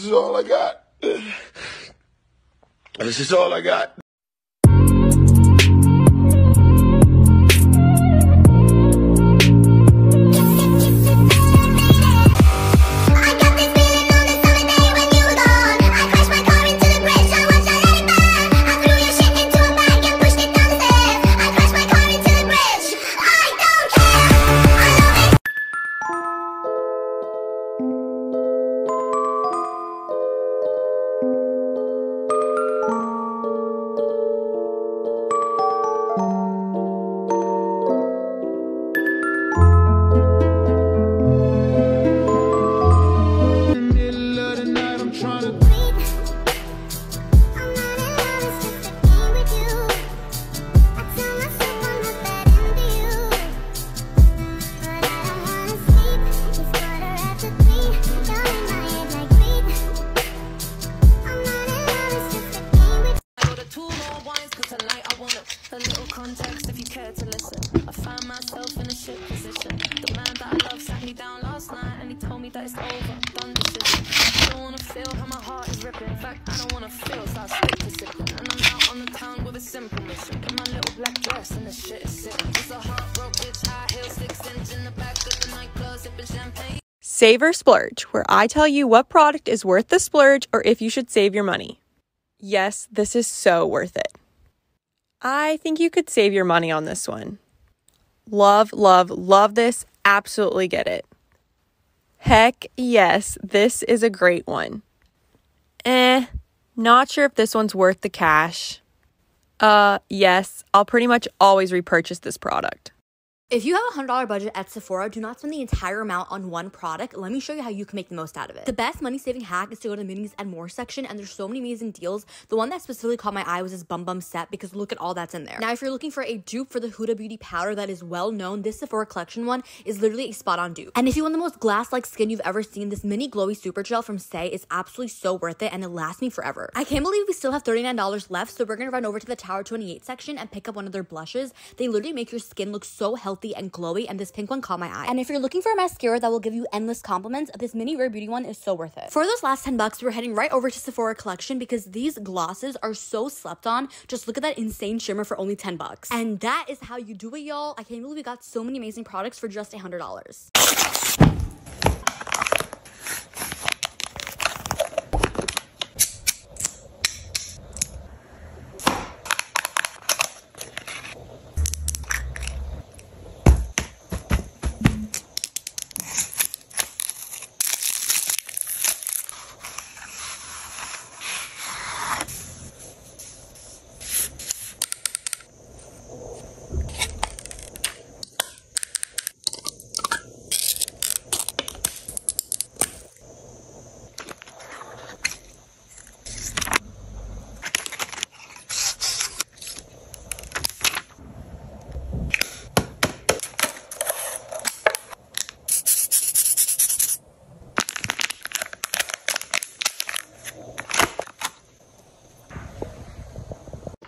This is all I got. This is all I got. Save or splurge, where I tell you what product is worth the splurge or if you should save your money. Yes, this is so worth it. I think you could save your money on this one. Love, love, love this. Absolutely get it. Heck yes, this is a great one. Not sure if this one's worth the cash. Yes, I'll pretty much always repurchase this product. If you have a $100 budget at Sephora, do not spend the entire amount on one product. Let me show you how you can make the most out of it. The best money-saving hack is to go to the Minis and More section, and there's so many amazing deals. The one that specifically caught my eye was this Bum Bum set because look at all that's in there. Now, if you're looking for a dupe for the Huda Beauty powder that is well-known, this Sephora collection one is literally a spot-on dupe. And if you want the most glass-like skin you've ever seen, this mini glowy super gel from Say is absolutely so worth it, and it lasts me forever. I can't believe we still have $39 left, so we're gonna run over to the Tower 28 section and pick up one of their blushes. They literally make your skin look so healthy and glowy, and this pink one caught my eye. And if you're looking for a mascara that will give you endless compliments, this mini Rare Beauty one is so worth it. For those last 10 bucks, we're heading right over to Sephora collection because these glosses are so slept on. Just look at that insane shimmer for only 10 bucks. And that is how you do it, y'all. I can't believe we got so many amazing products for just $100.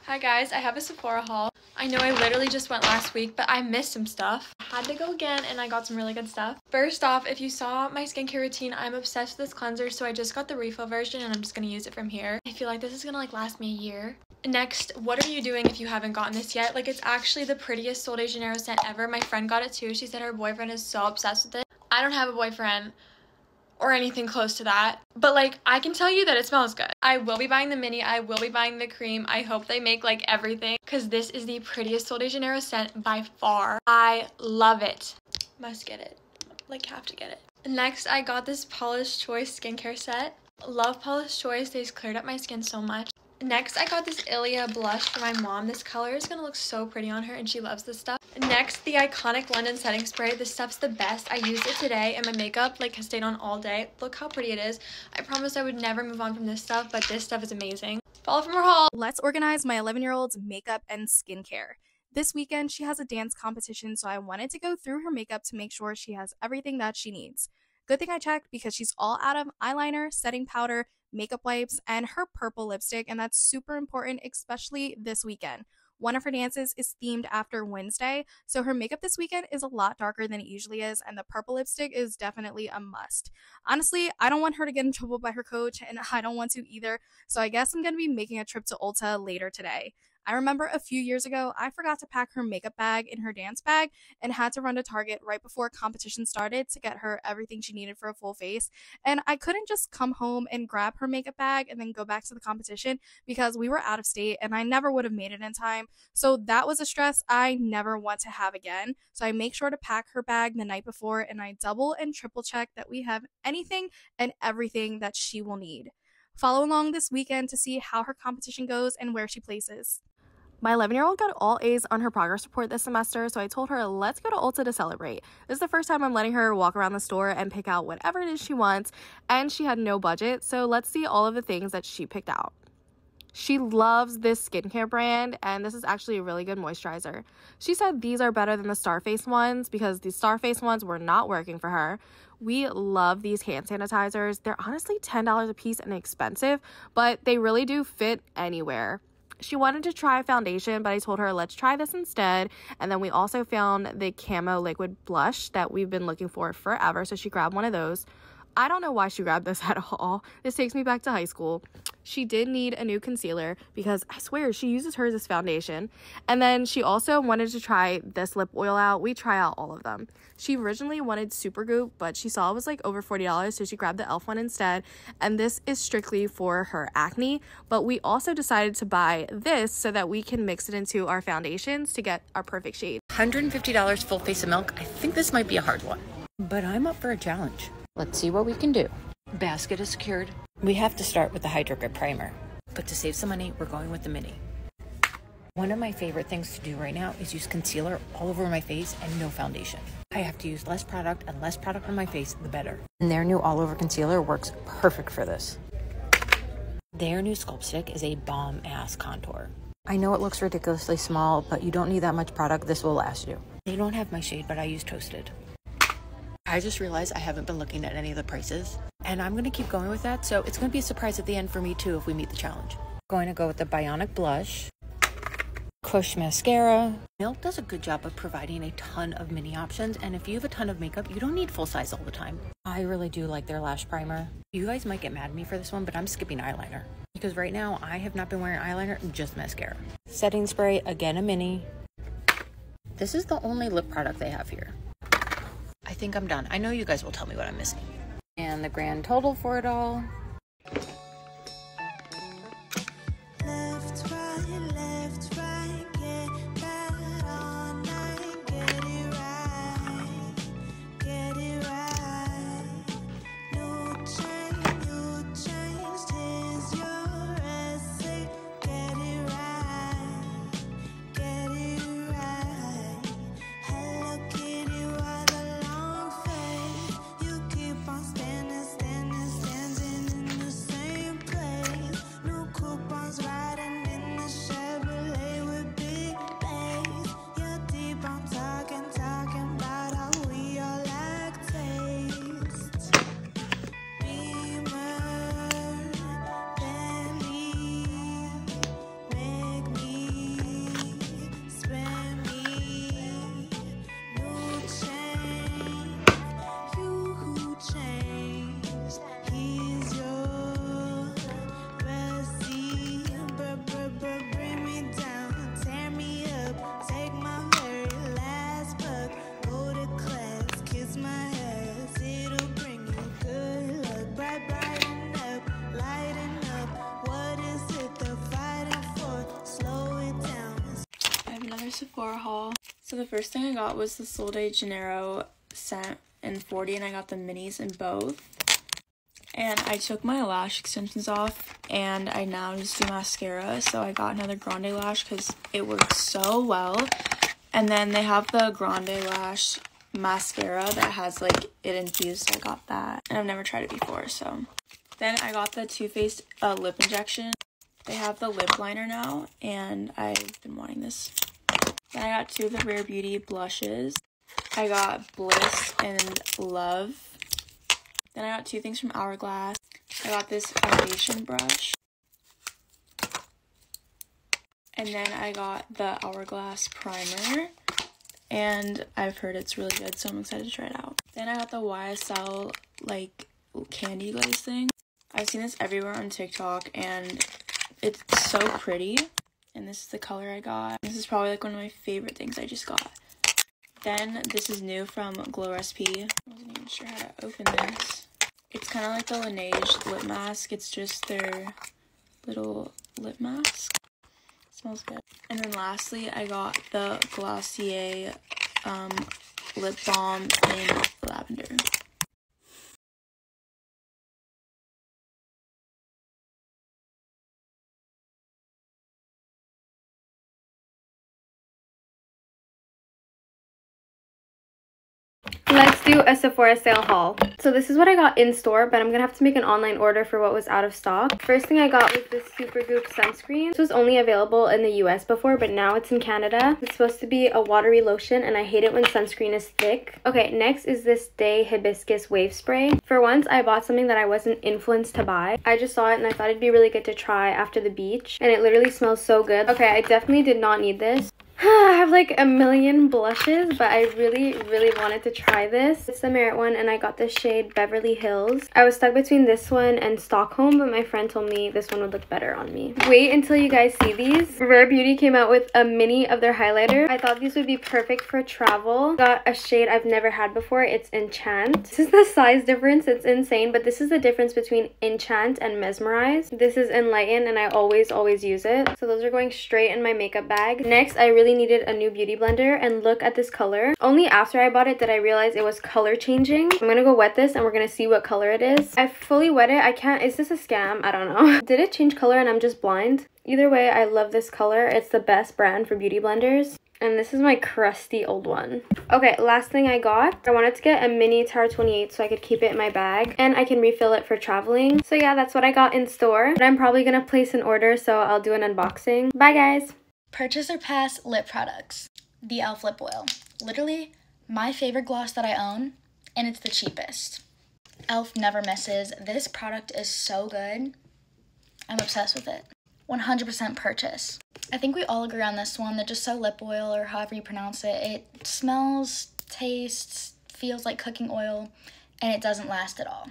Hi guys, I have a Sephora haul. I know I literally just went last week, but I missed some stuff. I had to go again and I got some really good stuff. First off, if you saw my skincare routine, I'm obsessed with this cleanser, so I just got the refill version and I'm just gonna use it from here. I feel like this is gonna like last me a year. Next, what are you doing if you haven't gotten this yet? Like, it's actually the prettiest Sol de Janeiro scent ever. My friend got it too. She said her boyfriend is so obsessed with it. I don't have a boyfriend or anything close to that, but like I can tell you that it smells good. I will be buying the mini, I will be buying the cream. I hope they make like everything because this is the prettiest Sol de Janeiro scent by far. I love it. Must get it, like have to get it. Next, I got this Polish Choice skincare set. Love Polish Choice, they've cleared up my skin so much. Next, I got this Ilia blush for my mom. This color is gonna look so pretty on her and she loves this stuff. Next, the iconic London setting spray. This stuff's the best. I used it today and my makeup like has stayed on all day. Look how pretty it is. I promised I would never move on from this stuff, but this stuff is amazing. Follow from her haul. Let's organize my 11-year-old's makeup and skincare. This weekend, she has a dance competition, so I wanted to go through her makeup to make sure she has everything that she needs. Good thing I checked because she's all out of eyeliner, setting powder, makeup wipes, and her purple lipstick, and that's super important, especially this weekend. One of her dances is themed after Wednesday, so her makeup this weekend is a lot darker than it usually is, and the purple lipstick is definitely a must. Honestly, I don't want her to get in trouble by her coach, and I don't want to either, so I guess I'm going to be making a trip to Ulta later today. I remember a few years ago, I forgot to pack her makeup bag in her dance bag and had to run to Target right before competition started to get her everything she needed for a full face. And I couldn't just come home and grab her makeup bag and then go back to the competition because we were out of state and I never would have made it in time. So that was a stress I never want to have again. So I make sure to pack her bag the night before and I double and triple check that we have anything and everything that she will need. Follow along this weekend to see how her competition goes and where she places. My 11-year-old got all A's on her progress report this semester, so I told her, let's go to Ulta to celebrate. This is the first time I'm letting her walk around the store and pick out whatever it is she wants, and she had no budget, so let's see all of the things that she picked out. She loves this skincare brand, and this is actually a really good moisturizer. She said these are better than the Starface ones because the Starface ones were not working for her. We love these hand sanitizers. They're honestly $10 a piece and expensive, but they really do fit anywhere. She wanted to try foundation, but I told her, let's try this instead. And then we also found the camo liquid blush that we've been looking for forever, so she grabbed one of those. I don't know why she grabbed this at all. This takes me back to high school. She did need a new concealer because I swear she uses hers as foundation. And then she also wanted to try this lip oil out. We try out all of them. She originally wanted Supergoop, but she saw it was like over $40, so she grabbed the Elf one instead. And this is strictly for her acne, but we also decided to buy this so that we can mix it into our foundations to get our perfect shade. $150 full face of Milk. I think this might be a hard one, but I'm up for a challenge. Let's see what we can do. Basket is secured. We have to start with the Hydro Grip Primer, but to save some money, we're going with the Mini. One of my favorite things to do right now is use concealer all over my face and no foundation. I have to use less product and less product on my face, the better. And their new all-over concealer works perfect for this. Their new Sculpt Stick is a bomb-ass contour. I know it looks ridiculously small, but you don't need that much product. This will last you. They don't have my shade, but I use Toasted. I just realized I haven't been looking at any of the prices, and I'm going to keep going with that, so it's going to be a surprise at the end for me too if we meet the challenge. Going to go with the Bionic Blush, Kush Mascara. Milk does a good job of providing a ton of mini options, and if you have a ton of makeup, you don't need full size all the time. I really do like their lash primer. You guys might get mad at me for this one, but I'm skipping eyeliner, because right now I have not been wearing eyeliner, just mascara. Setting spray, again a mini. This is the only lip product they have here. I think I'm done. I know you guys will tell me what I'm missing. And the grand total for it all. Left, right, get that all night. Get it right, get it right. No change, you changed, here's your essay. Get it right, get it right. Hello Kitty, what a you keep on standing in the same place. New coupons riding in the Chevrolet with big bags. You're deep, I'm talking about how we all lack taste. Beamer, Bentley, make me, spend me, new change. You who changed, he's your bestie. Bring me down, tear me up, take my very last buck. Go to class, kiss my ass, it'll bring you good luck. Brighten up, lighten up. What is it they're fighting for? Slow it down. I have another Sephora haul. So the first thing I got was the Sol de Janeiro scent in 40, and I got the minis in both. And I took my lash extensions off, and I now just do mascara. So I got another grande lash because it works so well. And then they have the grande lash mascara that has like it infused. I got that, and I've never tried it before. So then I got the Too Faced lip injection. They have the lip liner now, and I've been wanting this. Then I got two of the Rare Beauty blushes. I got Bliss and Love. Then I got two things from Hourglass. I got this foundation brush. And then I got the Hourglass primer, and I've heard it's really good, so I'm excited to try it out. Then I got the YSL like candy glaze thing. I've seen this everywhere on TikTok, and it's so pretty. And this is the color I got. This is probably like one of my favorite things I just got. Then this is new from Glow Recipe. I wasn't even sure how to open this. It's kind of like the Laneige lip mask. It's just their little lip mask. It smells good. And then lastly, I got the Glossier lip balm in lavender. Let's do a Sephora sale haul. So this is what I got in store, but I'm gonna have to make an online order for what was out of stock. First thing I got was this Supergoop sunscreen. This was only available in the US before, but now it's in Canada. It's supposed to be a watery lotion, and I hate it when sunscreen is thick. Okay, next is this Day Hibiscus Wave Spray. For once, I bought something that I wasn't influenced to buy. I just saw it and I thought it'd be really good to try after the beach, and it literally smells so good. Okay, I definitely did not need this. I have like a million blushes, but I really wanted to try this. It's the Merit one, and I got the shade Beverly Hills. I was stuck between this one and Stockholm, but my friend told me this one would look better on me. Wait until you guys see these. Rare Beauty came out with a mini of their highlighter. I thought these would be perfect for travel. Got a shade I've never had before. It's Enchant. This is the size difference. It's insane, but this is the difference between Enchant and Mesmerize. This is Enlighten, and I always use it. So those are going straight in my makeup bag. Next, I really needed a new beauty blender, and look at this color. Only after I bought it did I realize it was color changing. I'm gonna go wet this and we're gonna see what color it is. I fully wet it. I can't. Is this a scam? I don't know. Did it change color and I'm just blind? Either way, I love this color. It's the best brand for beauty blenders. And this is my crusty old one. Okay, last thing I got. I wanted to get a mini Tower 28 so I could keep it in my bag. And I can refill it for traveling. So yeah, that's what I got in store. But I'm probably gonna place an order, so I'll do an unboxing. Bye, guys! Purchase or pass lip products. The Elf lip oil. Literally my favorite gloss that I own, and it's the cheapest. Elf never misses. This product is so good. I'm obsessed with it. 100% purchase. I think we all agree on this one. They're just so lip oil, or however you pronounce it. It smells, tastes, feels like cooking oil, and it doesn't last at all.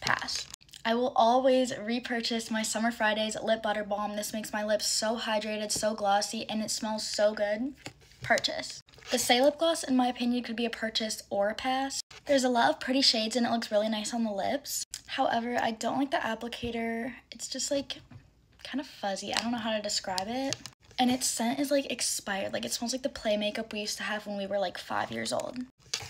Pass. I will always repurchase my Summer Fridays Lip Butter Balm. This makes my lips so hydrated, so glossy, and it smells so good. Purchase. The Say Lip Gloss, in my opinion, could be a purchase or a pass. There's a lot of pretty shades and it looks really nice on the lips. However, I don't like the applicator. It's just like kind of fuzzy. I don't know how to describe it. And its scent is like expired. Like it smells like the play makeup we used to have when we were like 5 years old.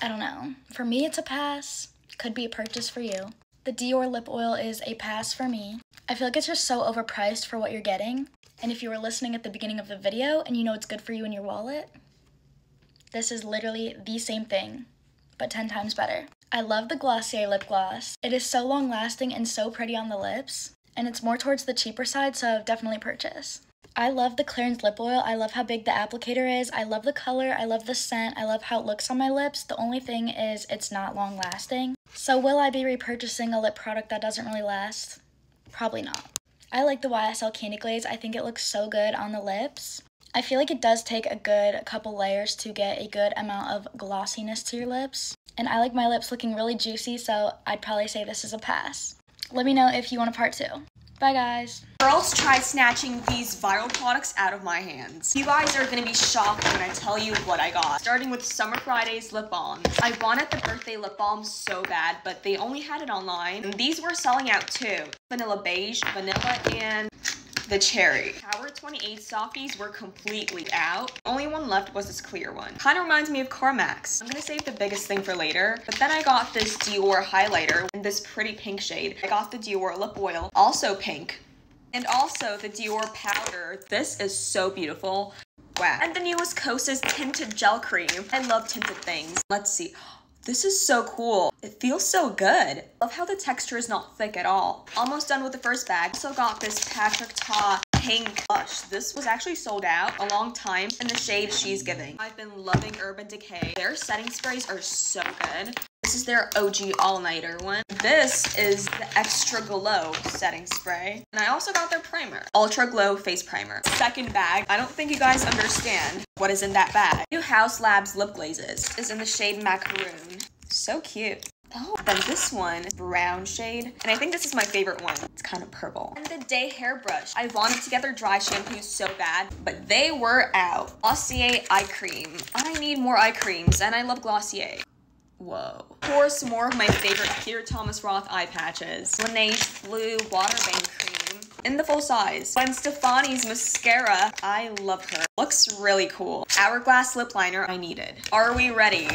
I don't know. For me, it's a pass. Could be a purchase for you. The Dior lip oil is a pass for me. I feel like it's just so overpriced for what you're getting. And if you were listening at the beginning of the video and you know it's good for you in your wallet, this is literally the same thing, but 10 times better. I love the Glossier lip gloss. It is so long lasting and so pretty on the lips, and it's more towards the cheaper side, so definitely purchase. I love the Clarins lip oil. I love how big the applicator is. I love the color. I love the scent. I love how it looks on my lips. The only thing is it's not long lasting. So will I be repurchasing a lip product that doesn't really last? Probably not. I like the YSL Candy Glaze. I think it looks so good on the lips. I feel like it does take a good couple layers to get a good amount of glossiness to your lips. And I like my lips looking really juicy, so I'd probably say this is a pass. Let me know if you want a part two. Bye, guys. Girls, try snatching these viral products out of my hands. You guys are gonna be shocked when I tell you what I got. Starting with Summer Fridays lip balm. I wanted the birthday lip balm so bad, but they only had it online. And these were selling out too. Vanilla beige, vanilla, and the cherry. Tower 28 softies were completely out. Only one left was this clear one. Kind of reminds me of Carmex. I'm gonna save the biggest thing for later. But then I got this Dior highlighter in this pretty pink shade. I got the Dior lip oil, also pink. And also the Dior powder. This is so beautiful. Wow. And the newest Kosas tinted gel cream. I love tinted things. Let's see. This is so cool. It feels so good. Love how the texture is not thick at all. Almost done with the first bag. Also got this Patrick Ta pink blush. This was actually sold out a long time, in the shade She's Giving. I've been loving Urban Decay. Their setting sprays are so good. This is their OG all-nighter one. This is the Extra Glow setting spray. And I also got their primer, Ultra Glow Face Primer. Second bag, I don't think you guys understand what is in that bag. New House Labs Lip Glazes is in the shade Macaroon. So cute. Oh, then this one, brown shade, and I think this is my favorite one. It's kind of purple. And the Day Hairbrush. I wanted to get their dry shampoos so bad, but they were out. Glossier Eye Cream. I need more eye creams, and I love Glossier. Whoa. Of course, more of my favorite Peter Thomas Roth eye patches. Laneige Blue Water Bank Cream in the full size. Gwen Stefani's mascara. I love her. Looks really cool. Hourglass lip liner. I needed. Are we ready?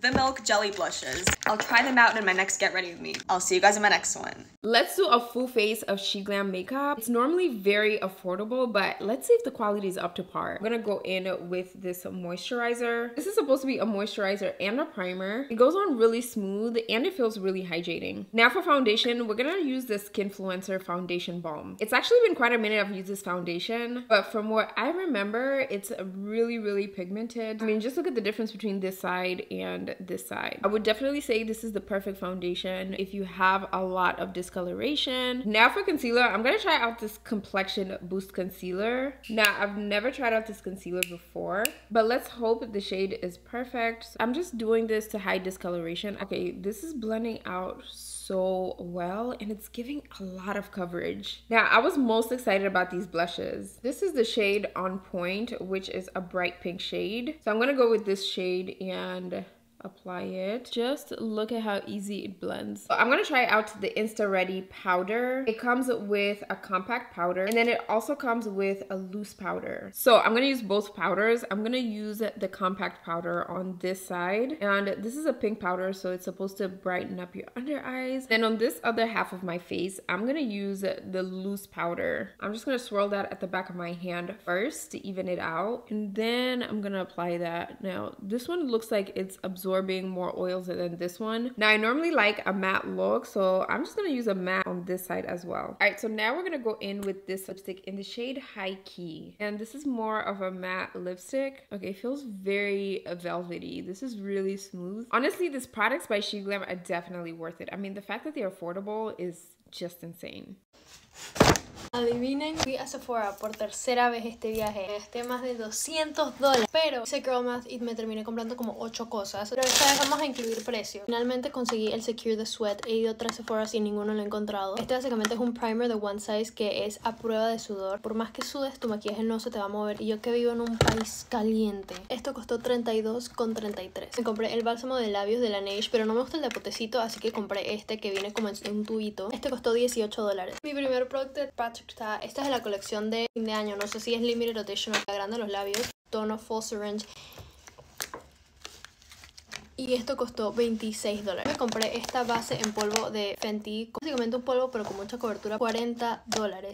The Milk Jelly Blushes. I'll try them out in my next Get Ready With Me. I'll see you guys in my next one. Let's do a full face of She Glam makeup. It's normally very affordable, but let's see if the quality is up to par. I'm gonna go in with this moisturizer. This is supposed to be a moisturizer and a primer. It goes on really smooth and it feels really hydrating. Now for foundation, we're gonna use the Skinfluencer Foundation Balm. It's actually been quite a minute I've used this foundation, but from what I remember, it's really, really pigmented. I mean, just look at the difference between this side and this side. I would definitely say this is the perfect foundation if you have a lot of discoloration. Now for concealer, I'm gonna try out this Complexion Boost Concealer. Now I've never tried out this concealer before, but let's hope the shade is perfect. So I'm just doing this to hide discoloration. Okay, this is blending out so well and it's giving a lot of coverage. Now I was most excited about these blushes. This is the shade On Point, which is a bright pink shade. So I'm gonna go with this shade and apply it. Just look at how easy it blends. So I'm gonna try out the Insta Ready powder. It comes with a compact powder and then it also comes with a loose powder. So I'm gonna use both powders. I'm gonna use the compact powder on this side, and this is a pink powder, so it's supposed to brighten up your under eyes. Then on this other half of my face, I'm gonna use the loose powder. I'm just gonna swirl that at the back of my hand first to even it out, and then I'm gonna apply that. Now this one looks like it's absorbing more oils than this one. Now I normally like a matte look, so I'm just gonna use a matte on this side as well. All right, so now we're gonna go in with this lipstick in the shade High Key, and this is more of a matte lipstick. Okay, it feels very velvety. This is really smooth. Honestly, these products by She Glam are definitely worth it. I mean, the fact that they're affordable is just insane. Adivinen, fui a Sephora por tercera vez este viaje. Me gasté más de $200, pero hice Girlmath y me terminé comprando como 8 cosas. Pero esta vez vamos a incluir precio. Finalmente conseguí el Secure the Sweat. He ido a 3 Sephora y ninguno lo he encontrado. Este básicamente es un primer de One Size que es a prueba de sudor. Por más que sudes, tu maquillaje no se te va a mover. Y yo que vivo en un país caliente. Esto costó $32.33. Me compré el bálsamo de labios de Laneige, pero no me gusta el de potecito, así que compré este que viene como en un tubito. Este costó $18. Mi primer producto de Patrick Ta. Esta es de la colección de fin de año. No sé si es Limited Edition o la grande de los labios. Tono Full Syringe. Y esto costó $26. Me compré esta base en polvo de Fenty. Básicamente un polvo pero con mucha cobertura. $40.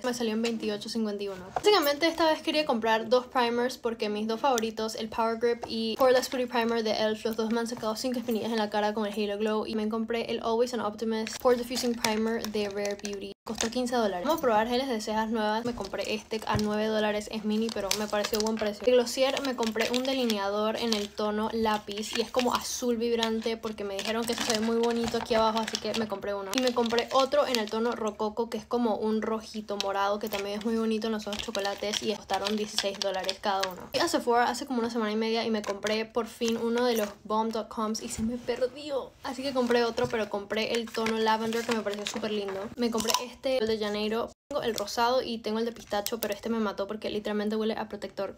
Me salió en $28.51. Básicamente esta vez quería comprar dos primers porque mis dos favoritos, el Power Grip y Hourglass Pretty Primer de Elf, los dos me han sacado 5 espinillas en la cara con el Halo Glow. Y me compré el Always an Optimist Pore Diffusing Primer de Rare Beauty. Costó $15. Vamos a probar geles de cejas nuevas. Me compré este a $9. Es mini, pero me pareció buen precio. De Glossier me compré un delineador en el tono lápiz. Y es como azul vibrante porque me dijeron que se ve muy bonito aquí abajo. Así que me compré uno. Y me compré otro en el tono rococo, que es como un rojito morado, que también es muy bonito en los ojos chocolates. Y costaron $16 cada uno. Fui a Sephora hace como una semana y media y me compré por fin uno de los bomb.coms y se me perdió. Así que compré otro, pero compré el tono lavender que me pareció súper lindo. Me compré este, Sol de Janeiro. Tengo el rosado y tengo el de pistacho, pero este me mató porque literalmente huele a protector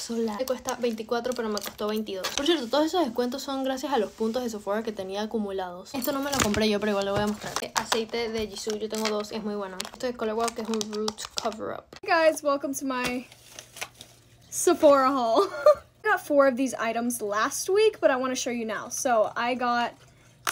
solar. Este cuesta $24, pero me costó $22. Por cierto, todos esos descuentos son gracias a los puntos de Sephora que tenía acumulados. Esto no me lo compré yo, pero igual lo voy a mostrar. Este aceite de Jisoo, yo tengo dos, es muy bueno. Esto es Color Wow, que es un Root Cover Up. Hey guys, welcome to my Sephora haul. I got 4 of these items last week, but I want to show you now. So I got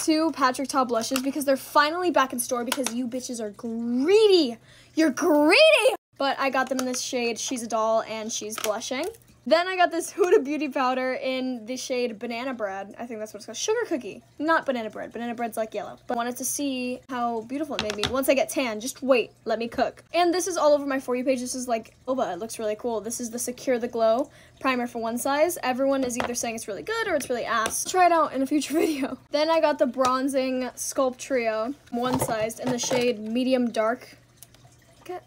2 Patrick Ta blushes because they're finally back in store because you bitches are greedy. You're greedy! But I got them in this shade, She's a Doll and She's Blushing. Then I got this Huda Beauty powder in the shade Banana Bread. I think that's what it's called. Sugar Cookie. Not Banana Bread. Banana Bread's like yellow. But I wanted to see how beautiful it made me. Once I get tan, just wait. Let me cook. And this is all over my For You page. This is like, Oba, it looks really cool. This is the Secure the Glow primer for one size. Everyone is either saying it's really good or it's really ass. Try it out in a future video. Then I got the Bronzing Sculpt Trio one sized in the shade Medium Dark.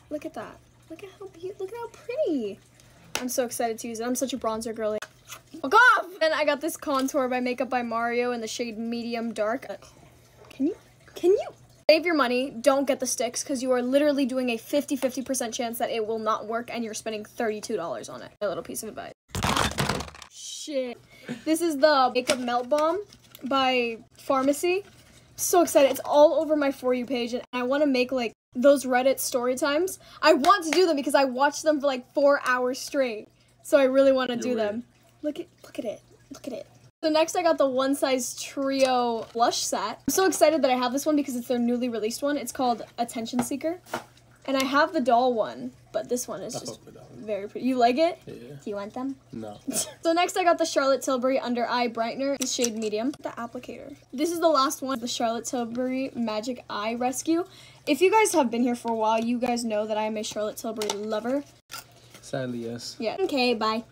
Look at that. Look at how pretty. I'm so excited to use it. I'm such a bronzer girly. Fuck off! And I got this contour by Makeup by Mario in the shade Medium Dark. Can you? Save your money. Don't get the sticks because you are literally doing a 50-50% chance that it will not work and you're spending $32 on it. A little piece of advice. Shit. This is the Makeup Melt Bomb by Pharmacy. So excited. It's all over my For You page and I want to make like those Reddit story times. I want to do them because I watched them for like 4 hours straight. So I really want to do them. Look at it. So next I got the One Size Trio Blush Set. I'm so excited that I have this one because it's their newly released one. It's called Attention Seeker. And I have the doll one, but this one is just very pretty. You like it? Yeah. Do you want them? No. So next I got the Charlotte Tilbury Under Eye Brightener, the shade Medium. The applicator. This is the last one, the Charlotte Tilbury Magic Eye Rescue. If you guys have been here for a while, you guys know that I am a Charlotte Tilbury lover. Sadly, yes. Yeah. Okay, bye.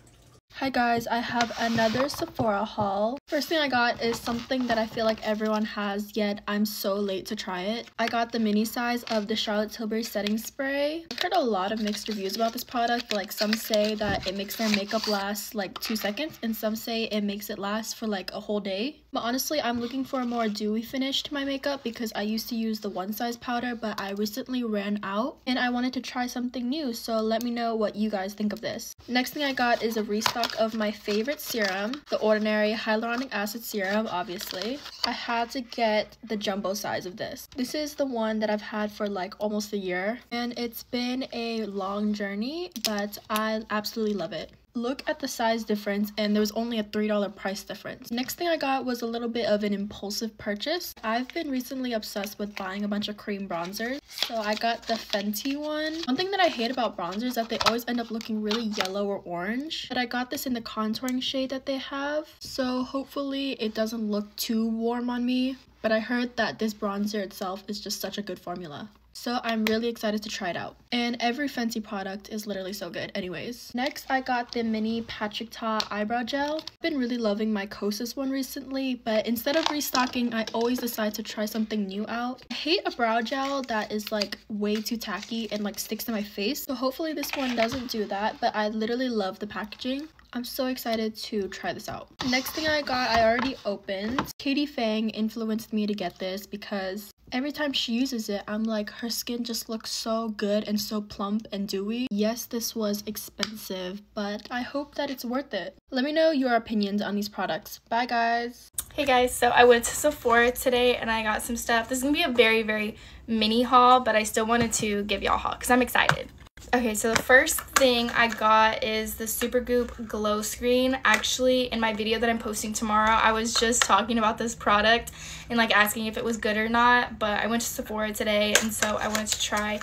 Hi guys, I have another Sephora haul. First thing I got is something that I feel like everyone has, yet I'm so late to try it. I got the mini size of the Charlotte Tilbury setting spray. I've heard a lot of mixed reviews about this product. Like some say that it makes their makeup last like 2 seconds and some say it makes it last for like a whole day. But honestly, I'm looking for a more dewy finish to my makeup because I used to use the one size powder, but I recently ran out and I wanted to try something new. So let me know what you guys think of this. Next thing I got is a restock of my favorite serum, the Ordinary Hyaluronic Acid Serum, obviously. I had to get the jumbo size of this. This is the one that I've had for like almost a year and it's been a long journey, but I absolutely love it. Look at the size difference and there was only a $3 price difference. Next thing I got was a little bit of an impulsive purchase. I've been recently obsessed with buying a bunch of cream bronzers. So I got the Fenty one. One thing that I hate about bronzers is that they always end up looking really yellow or orange. But I got this in the contouring shade that they have. So hopefully it doesn't look too warm on me. But I heard that this bronzer itself is just such a good formula. So I'm really excited to try it out. And every Fenty product is literally so good anyways. Next, I got the mini Patrick Ta eyebrow gel. I've been really loving my Kosas one recently, but instead of restocking, I always decide to try something new out. I hate a brow gel that is like way too tacky and like sticks to my face. So hopefully this one doesn't do that, but I literally love the packaging. I'm so excited to try this out. Next thing I got, I already opened. Katie Fang influenced me to get this because every time she uses it, I'm like, her skin just looks so good and so plump and dewy. Yes, this was expensive, but I hope that it's worth it. Let me know your opinions on these products. Bye, guys. Hey, guys. So I went to Sephora today and I got some stuff. This is going to be a very, very mini haul, but I still wanted to give y'all a haul because I'm excited. Okay, so the first thing I got is the Supergoop Glow Screen. Actually, in my video that I'm posting tomorrow, I was just talking about this product and like asking if it was good or not, but I went to Sephora today and so I wanted to try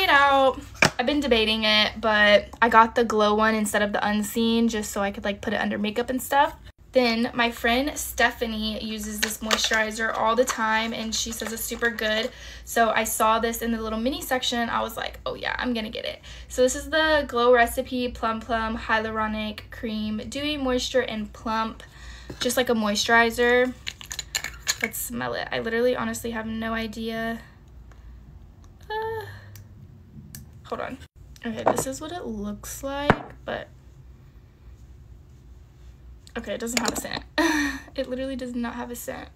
it out. I've been debating it, but I got the glow one instead of the unseen just so I could like put it under makeup and stuff. Then my friend Stephanie uses this moisturizer all the time and she says it's super good. So I saw this in the little mini section. I was like, oh yeah, I'm gonna get it. So this is the Glow Recipe Plum Plum Hyaluronic Cream Dewy Moisture and Plump. Just like a moisturizer. Let's smell it. I literally honestly have no idea. Hold on. Okay, this is what it looks like, but... okay, it doesn't have a scent. It literally does not have a scent,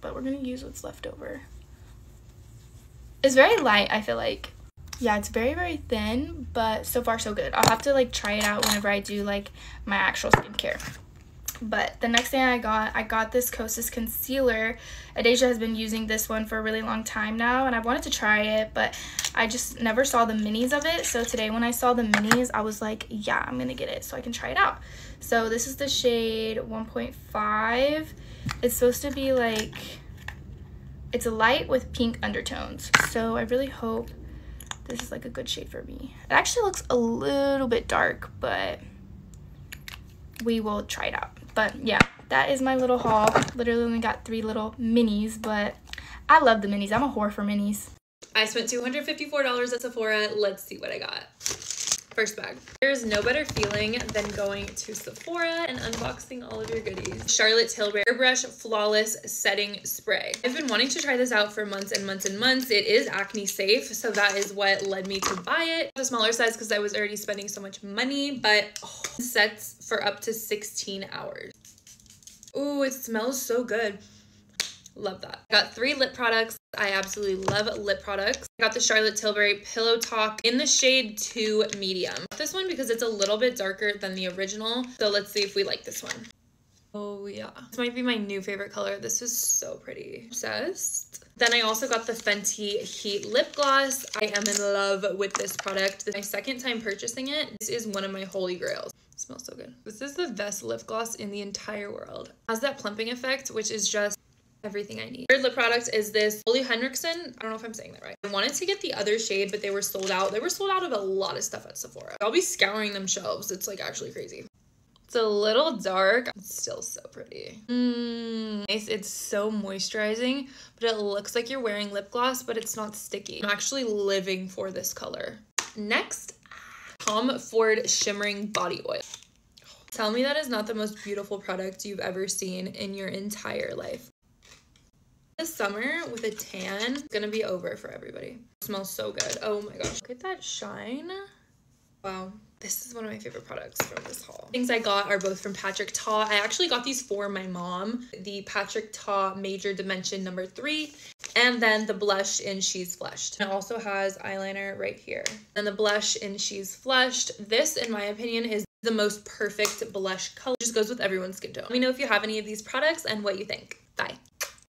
but we're gonna use what's left over. It's very light, I feel like. Yeah, it's very, very thin, but so far so good. I'll have to like try it out whenever I do like my actual skincare. But the next thing I got this Kosas concealer. Adeja has been using this one for a really long time now, and I wanted to try it, but I just never saw the minis of it. So today when I saw the minis, I was like, yeah, I'm gonna get it so I can try it out. So this is the shade 1.5. It's supposed to be like, it's a light with pink undertones. So I really hope this is like a good shade for me. It actually looks a little bit dark, but we will try it out. But yeah, that is my little haul. Literally only got three little minis, but I love the minis. I'm a whore for minis. I spent $254 at Sephora. Let's see what I got. First bag. There's no better feeling than going to Sephora and unboxing all of your goodies. Charlotte Tilbury Airbrush Flawless Setting Spray. I've been wanting to try this out for months and months and months. It is acne safe, so that is what led me to buy it. The smaller size because I was already spending so much money, but oh, sets for up to 16 hours. Ooh, it smells so good. Love that. I got three lip products. I absolutely love lip products. I got the Charlotte Tilbury Pillow Talk in the shade 2 medium. This one because it's a little bit darker than the original. So let's see if we like this one. Oh yeah. This might be my new favorite color. This is so pretty. Obsessed. Then I also got the Fenty Heat Lip Gloss. I am in love with this product. This is my second time purchasing it. This is one of my holy grails. It smells so good. This is the best lip gloss in the entire world. It has that plumping effect, which is just everything I need. Third lip product is this Ole Henriksen. I don't know if I'm saying that right. I wanted to get the other shade, but they were sold out. They were sold out of a lot of stuff at Sephora. I'll be scouring them shelves. It's like actually crazy. It's a little dark. It's still so pretty. Nice. It's so moisturizing, but it looks like you're wearing lip gloss, but it's not sticky. I'm actually living for this color. Next, Tom Ford Shimmering Body Oil. Tell me that is not the most beautiful product you've ever seen in your entire life. This summer with a tan, it's gonna be over for everybody. It smells so good. Oh my gosh, look at that shine. Wow, this is one of my favorite products from this haul. Things I got are both from Patrick Ta. I actually got these for my mom, the Patrick Ta Major Dimension #3, and then the blush in She's Flushed. It also has eyeliner right here. And the blush in She's Flushed, this in my opinion is the most perfect blush color. It just goes with everyone's skin tone. Let me know if you have any of these products and what you think. Bye.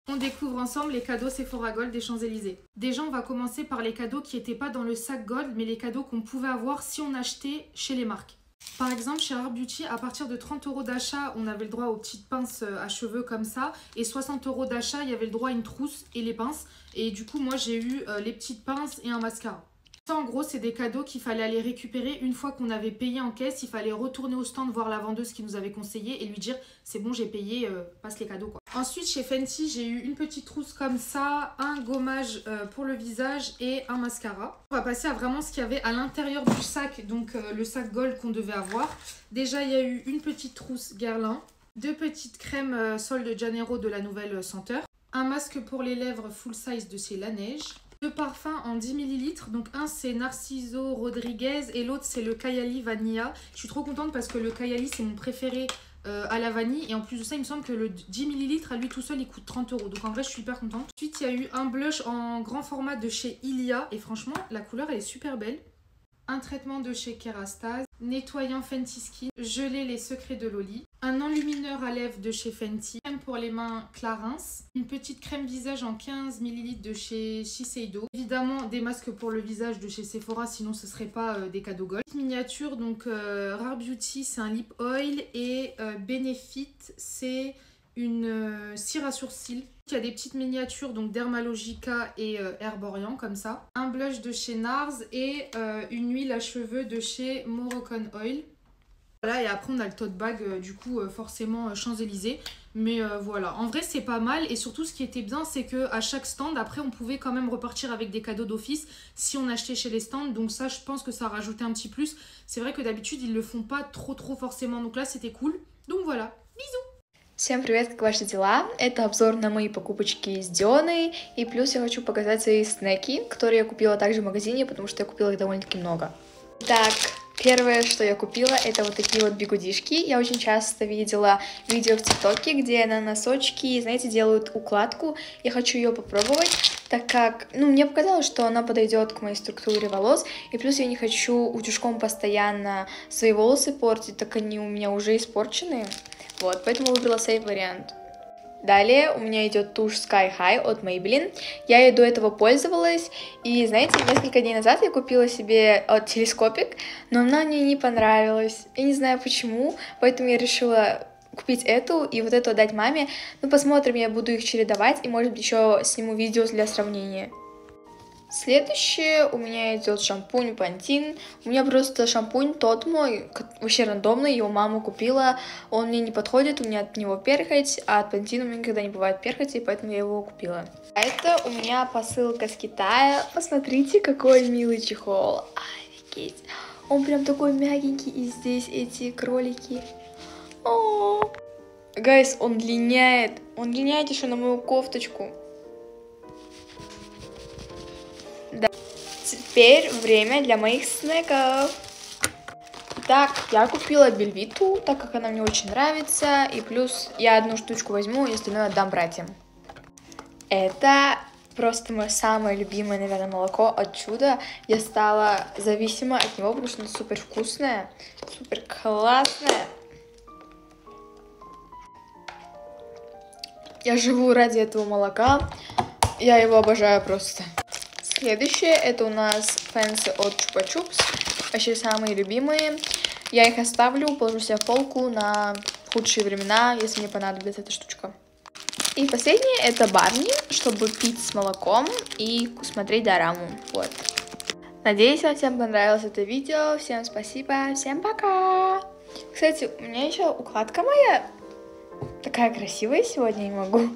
On découvre ensemble les cadeaux Sephora Gold des Champs-Élysées. Déjà, on va commencer par les cadeaux qui n'étaient pas dans le sac Gold, mais les cadeaux qu'on pouvait avoir si on achetait chez les marques. Par exemple, chez Rare Beauty, à partir de 30 € d'achat, on avait le droit aux petites pinces à cheveux comme ça. Et 60 € d'achat, il y avait le droit à une trousse et les pinces. Et du coup, moi, j'ai eu les petites pinces et un mascara. Ça, en gros, c'est des cadeaux qu'il fallait aller récupérer une fois qu'on avait payé en caisse. Il fallait retourner au stand voir la vendeuse qui nous avait conseillé et lui dire « c'est bon, j'ai payé, passe les cadeaux ». Ensuite, chez Fenty, j'ai eu une petite trousse comme ça, un gommage pour le visage et un mascara. On va passer à vraiment ce qu'il y avait à l'intérieur du sac, donc le sac Gold qu'on devait avoir. Déjà, il y a eu une petite trousse Guerlain, deux petites crèmes Sol de Janeiro de la nouvelle senteur, un masque pour les lèvres full size de chez Laneige, deux parfums en 10 ml, donc un c'est Narciso Rodriguez et l'autre c'est le Kayali Vanilla. Je suis trop contente parce que le Kayali c'est mon préféré à la vanille et en plus de ça il me semble que le 10 ml à lui tout seul il coûte 30 €, donc en vrai je suis hyper contente. Ensuite il y a eu un blush en grand format de chez Ilia et franchement la couleur elle est super belle. Un traitement de chez Kerastase, nettoyant Fenty Skin, gelé les secrets de Loli, un enlumineur à lèvres de chez Fenty, crème pour les mains Clarins, une petite crème visage en 15 ml de chez Shiseido, évidemment des masques pour le visage de chez Sephora, sinon ce serait pas des cadeaux Gold. Miniature, donc Rare Beauty c'est un lip oil et Benefit c'est une cire à sourcils. Il y a des petites miniatures, donc Dermalogica et Herborian, comme ça. Un blush de chez Nars et une huile à cheveux de chez Moroccan Oil. Voilà, et après on a le tote bag, du coup, forcément Champs-Élysées. Mais voilà, en vrai c'est pas mal et surtout ce qui était bien c'est que à chaque stand après on pouvait quand même repartir avec des cadeaux d'office si on achetait chez les stands, donc ça je pense que ça rajoutait un petit plus. C'est vrai que d'habitude ils le font pas trop forcément, donc là c'était cool. Donc voilà, bisous! Всем привет, как ваши дела? Это обзор на мои покупочки из Дионы, и плюс я хочу показать свои снеки, которые я купила также в магазине, потому что я купила их довольно-таки много. Так, первое, что я купила, это вот такие вот бигудишки. Я очень часто видела видео в ТикТоке, где на носочки, знаете, делают укладку. Я хочу ее попробовать, так как, ну, мне показалось, что она подойдет к моей структуре волос. И плюс я не хочу утюжком постоянно свои волосы портить, так они у меня уже испорчены. Вот, поэтому выбрала сейф вариант. Далее у меня идет тушь Sky High от Maybelline. Я ее до этого пользовалась. И, знаете, несколько дней назад я купила себе телескопик, но она мне не понравилась. Я не знаю почему, поэтому я решила купить эту и вот эту отдать маме. Ну, посмотрим, я буду их чередовать и, может быть, еще сниму видео для сравнения. Следующее у меня идет шампунь Pantene. У меня просто шампунь тот мой, вообще рандомный, его мама купила. Он мне не подходит, у меня от него перхоть, а от Pantene у меня никогда не бывает перхоти, поэтому я его купила. А это у меня посылка с Китая. Посмотрите, какой милый чехол. Офигеть. Он прям такой мягенький, и здесь эти кролики. О-о-о. Гайс, он линяет. Он линяет еще на мою кофточку. Да. Теперь время для моих снеков. Так, я купила бельвиту, так как она мне очень нравится. И плюс я одну штучку возьму, и остальное отдам братьям. Это просто мое самое любимое, наверное, молоко от Чуда. Я стала зависима от него, потому что оно супер вкусное, супер классное. Я живу ради этого молока. Я его обожаю просто. Следующее, это у нас фэнси от Chupa Chups. Вообще самые любимые. Я их оставлю, положу себе в полку на худшие времена, если мне понадобится эта штучка. И последнее, это Барни, чтобы пить с молоком и смотреть дораму. Вот. Надеюсь, вам всем понравилось это видео. Всем спасибо, всем пока! Кстати, у меня еще укладка моя такая красивая сегодня, не могу.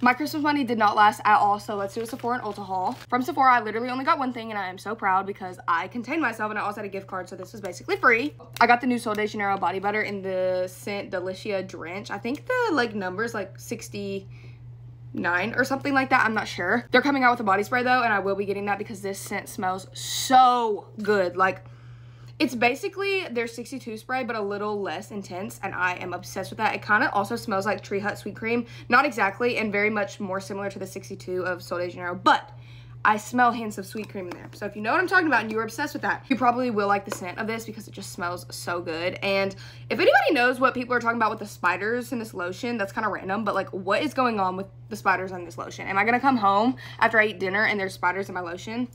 My Christmas money did not last at all, so let's do a Sephora and Ulta haul. From Sephora, I literally only got one thing, and I am so proud because I contained myself, and I also had a gift card, so this was basically free. I got the new Sol de Janeiro body butter in the scent Delicia Drench. I think the number's like 69 or something like that. I'm not sure. They're coming out with a body spray, though, and I will be getting that because this scent smells so good. Like, it's basically their 62 spray, but a little less intense, and I am obsessed with that. It kind of also smells like Tree Hut Sweet Cream. Not exactly, and very much more similar to the 62 of Sol de Janeiro, but I smell hints of sweet cream in there. So if you know what I'm talking about and you're obsessed with that, you probably will like the scent of this because it just smells so good. And if anybody knows what people are talking about with the spiders in this lotion, that's kind of random, but like, what is going on with the spiders in this lotion? Am I going to come home after I eat dinner and there's spiders in my lotion?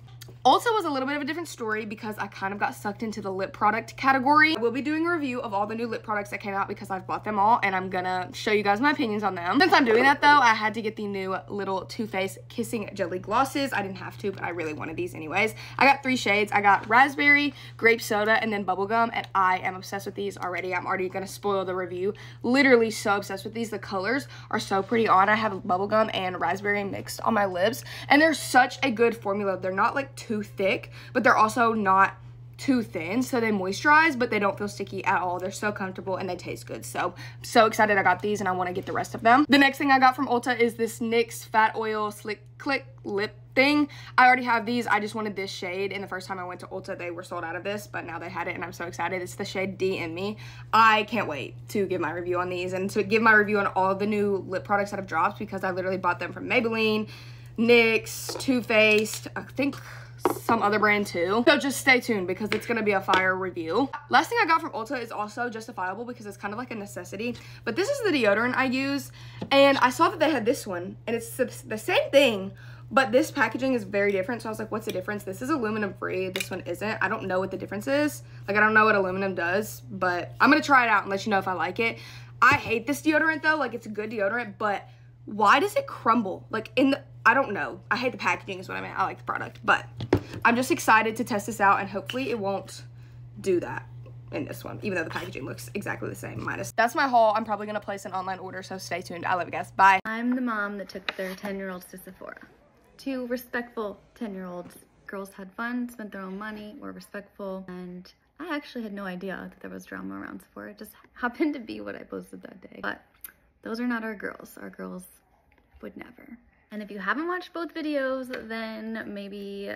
Also was a little bit of a different story because I kind of got sucked into the lip product category. I will be doing a review of all the new lip products that came out because I've bought them all, and I'm gonna show you guys my opinions on them. Since I'm doing that, though, I had to get the new little Too Faced Kissing Jelly Glosses. I didn't have to, but I really wanted these anyways. I got 3 shades. I got Raspberry, Grape Soda, and then Bubblegum, and I am obsessed with these already. I'm already gonna spoil the review. Literally so obsessed with these. The colors are so pretty on. I have Bubblegum and Raspberry mixed on my lips, and they're such a good formula. They're not like too thick, but they're also not too thin, so they moisturize, but they don't feel sticky at all. They're so comfortable and they taste good, so I'm so excited I got these, and I want to get the rest of them. The next thing I got from Ulta is this NYX Fat Oil Slick Click Lip thing. I already have these. I just wanted this shade, and the first time I went to Ulta they were sold out of this, but now they had it, and I'm so excited. It's the shade DM Me. I can't wait to give my review on these and to give my review on all the new lip products that have dropped, because I literally bought them from Maybelline, NYX, Too Faced, I think some other brand too, so just stay tuned because it's gonna be a fire review. Last thing I got from Ulta is also justifiable because it's kind of like a necessity, but this is the deodorant I use, and I saw that they had this one, and it's the same thing, but this packaging is very different, so I was like, what's the difference? This is aluminum free, this one isn't. I don't know what the difference is. Like, I don't know what aluminum does, but I'm gonna try it out and let you know if I like it. I hate this deodorant, though. Like, it's a good deodorant, but why does it crumble? Like, in the, I don't know. I hate the packaging is what I meant. I like the product, but I'm just excited to test this out, and hopefully it won't do that in this one, even though the packaging looks exactly the same minus. That's my haul. I'm probably gonna place an online order, so stay tuned. I love you guys. Bye. I'm the mom that took their 10-year-olds to Sephora. 2 respectful 10-year-olds. Girls had fun, spent their own money, were respectful, and I actually had no idea that there was drama around Sephora. It just happened to be what I posted that day. But those are not our girls. Our girls would never. And if you haven't watched both videos, then maybe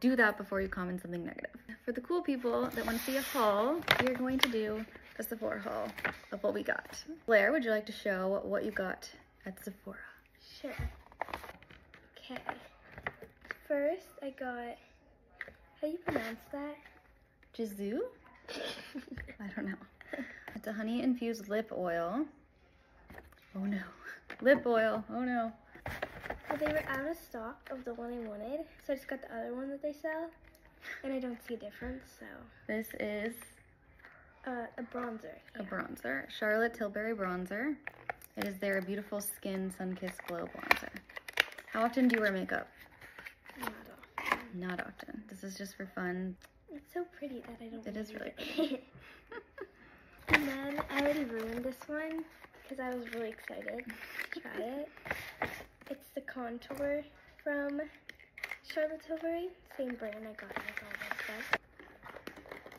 do that before you comment something negative. For the cool people that want to see a haul, we are going to do a Sephora haul of what we got. Blair, would you like to show what you got at Sephora? Sure. Okay. First, I got, how do you pronounce that? Jizu? I don't know. It's a honey infused lip oil. Oh no. Lip oil. Oh no. Well, they were out of stock of the one I wanted, so I just got the other one that they sell. And I don't see a difference, so. This is a bronzer. Yeah. A bronzer. Charlotte Tilbury bronzer. It is their Beautiful Skin Sun-Kissed Glow bronzer. How often do you wear makeup? Not often. Not often. This is just for fun. It's so pretty that I don't. It is really pretty. And then I already ruined this one because I was really excited to try it. It's the contour from Charlotte Tilbury, same brand I got with all this stuff.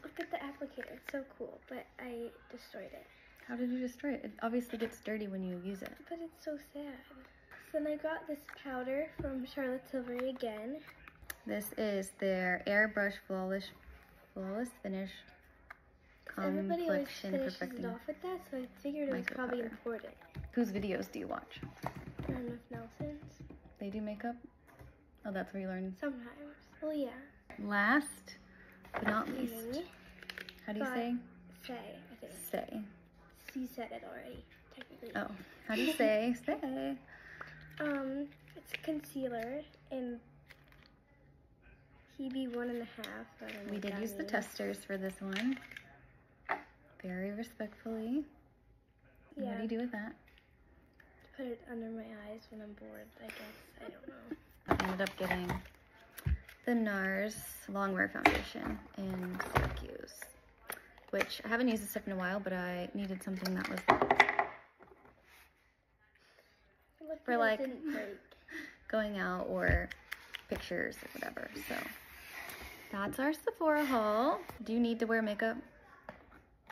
Look at the applicator, it's so cool, but I destroyed it. How did you destroy it? It obviously gets dirty when you use it. But it's so sad. So then I got this powder from Charlotte Tilbury again. This is their Airbrush Flawless Finish Complexion Perfecting. Everybody always finishes it off with that, so I figured it was probably important. Whose videos do you watch? I don't know if Nelson's. They do makeup? Oh, that's where you learn? Sometimes. Well, yeah. Last, but not least. How do you say? Say, I think. Say. You said it already, technically. Oh, how do you say? Say. It's a concealer, and Hebe 1.5. I don't know. We did use the testers for this one, very respectfully. Yeah. What do you do with that? Put it under my eyes when I'm bored, I guess. I don't know. I ended up getting the Nars Longwear Foundation in Syracuse, which I haven't used this stuff in a while, but I needed something that was for like going out or pictures or whatever. So that's our Sephora haul. Do you need to wear makeup?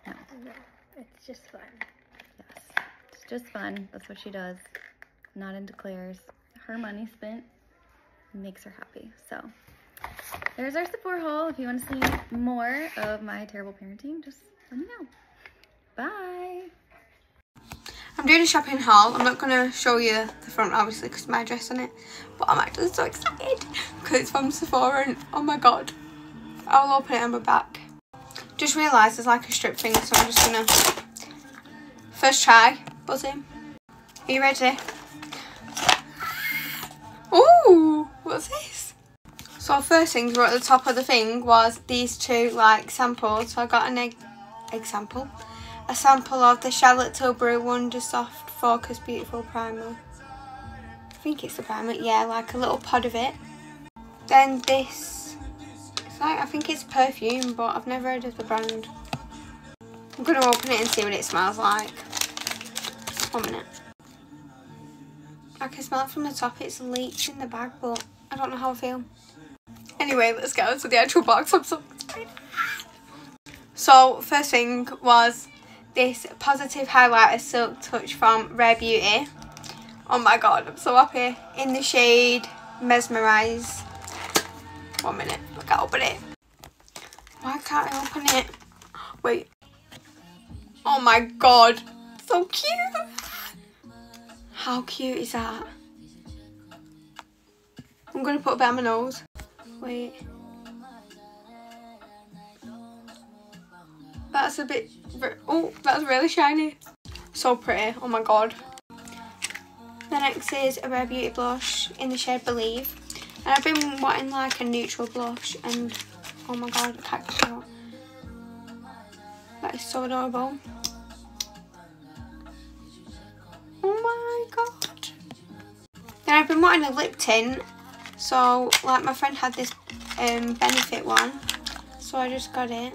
No. No, it's just fun. Yes, it's just fun. That's what she does. Not into Claire's. Her money spent makes her happy, so. There's our Sephora haul. If you want to see more of my terrible parenting, just let me know. Bye. I'm doing a shopping haul. I'm not going to show you the front, obviously, because my dress on it. But I'm actually so excited because it's from Sephora and oh my god. I'll open it on my back. Just realised there's like a strip thing, so I'm just going to first try. Buzz in. Are you ready? Ooh, what's this? So first things were at the top of the thing was these two like samples. So I got an egg sample. A sample of the Charlotte Tilbury Wonder Soft Focus Beautiful Primer. I think it's the primer, yeah, like a little pod of it. Then this, it's like, I think it's perfume, but I've never heard of the brand. I'm gonna open it and see what it smells like. 1 minute. I can smell it from the top, it's leached in the bag, but I don't know how I feel. Anyway, let's get on to the actual box. I'm so excited. So, first thing was this Positive Highlighter Silk Touch from Rare Beauty. Oh my god, I'm so happy. In the shade Mesmerize. 1 minute, I can't open it. Why can't I open it? Wait. Oh my god, so cute. How cute is that? I'm going to put a bit on my nose. Wait, that's a bit, oh, that's really shiny. So pretty, oh my god. The next is a Rare Beauty blush in the shade Believe. And I've been wanting like a neutral blush and oh my god, I can't get it out. That is so adorable. Oh my god. Then I've been wanting a lip tint. So, like, my friend had this Benefit one, so I just got it.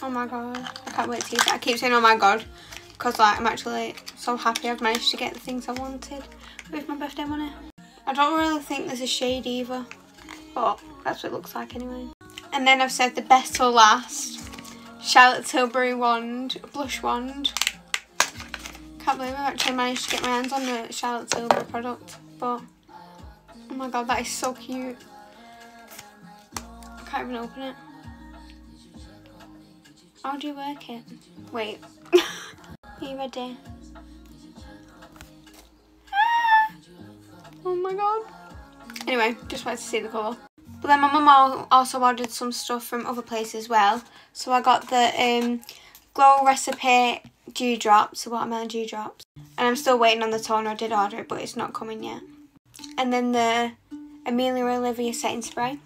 Oh my god, I can't wait to use it. I keep saying oh my god, because, like, I'm actually so happy I've managed to get the things I wanted with my birthday money. I don't really think there's a shade either, but that's what it looks like anyway. And then I've said the best till last, Charlotte Tilbury wand, blush wand. Can't believe I've actually managed to get my hands on the Charlotte Tilbury product, but... oh my god, that is so cute. I can't even open it. How do you work it? Wait. Are you ready? Ah! Oh my god. Anyway, just wanted to see the colour. But then my mum also ordered some stuff from other places as well. So I got the Glow Recipe dewdrops, the watermelon dewdrops. And I'm still waiting on the toner. I did order it, but it's not coming yet. And then the Amelia Olivia setting spray.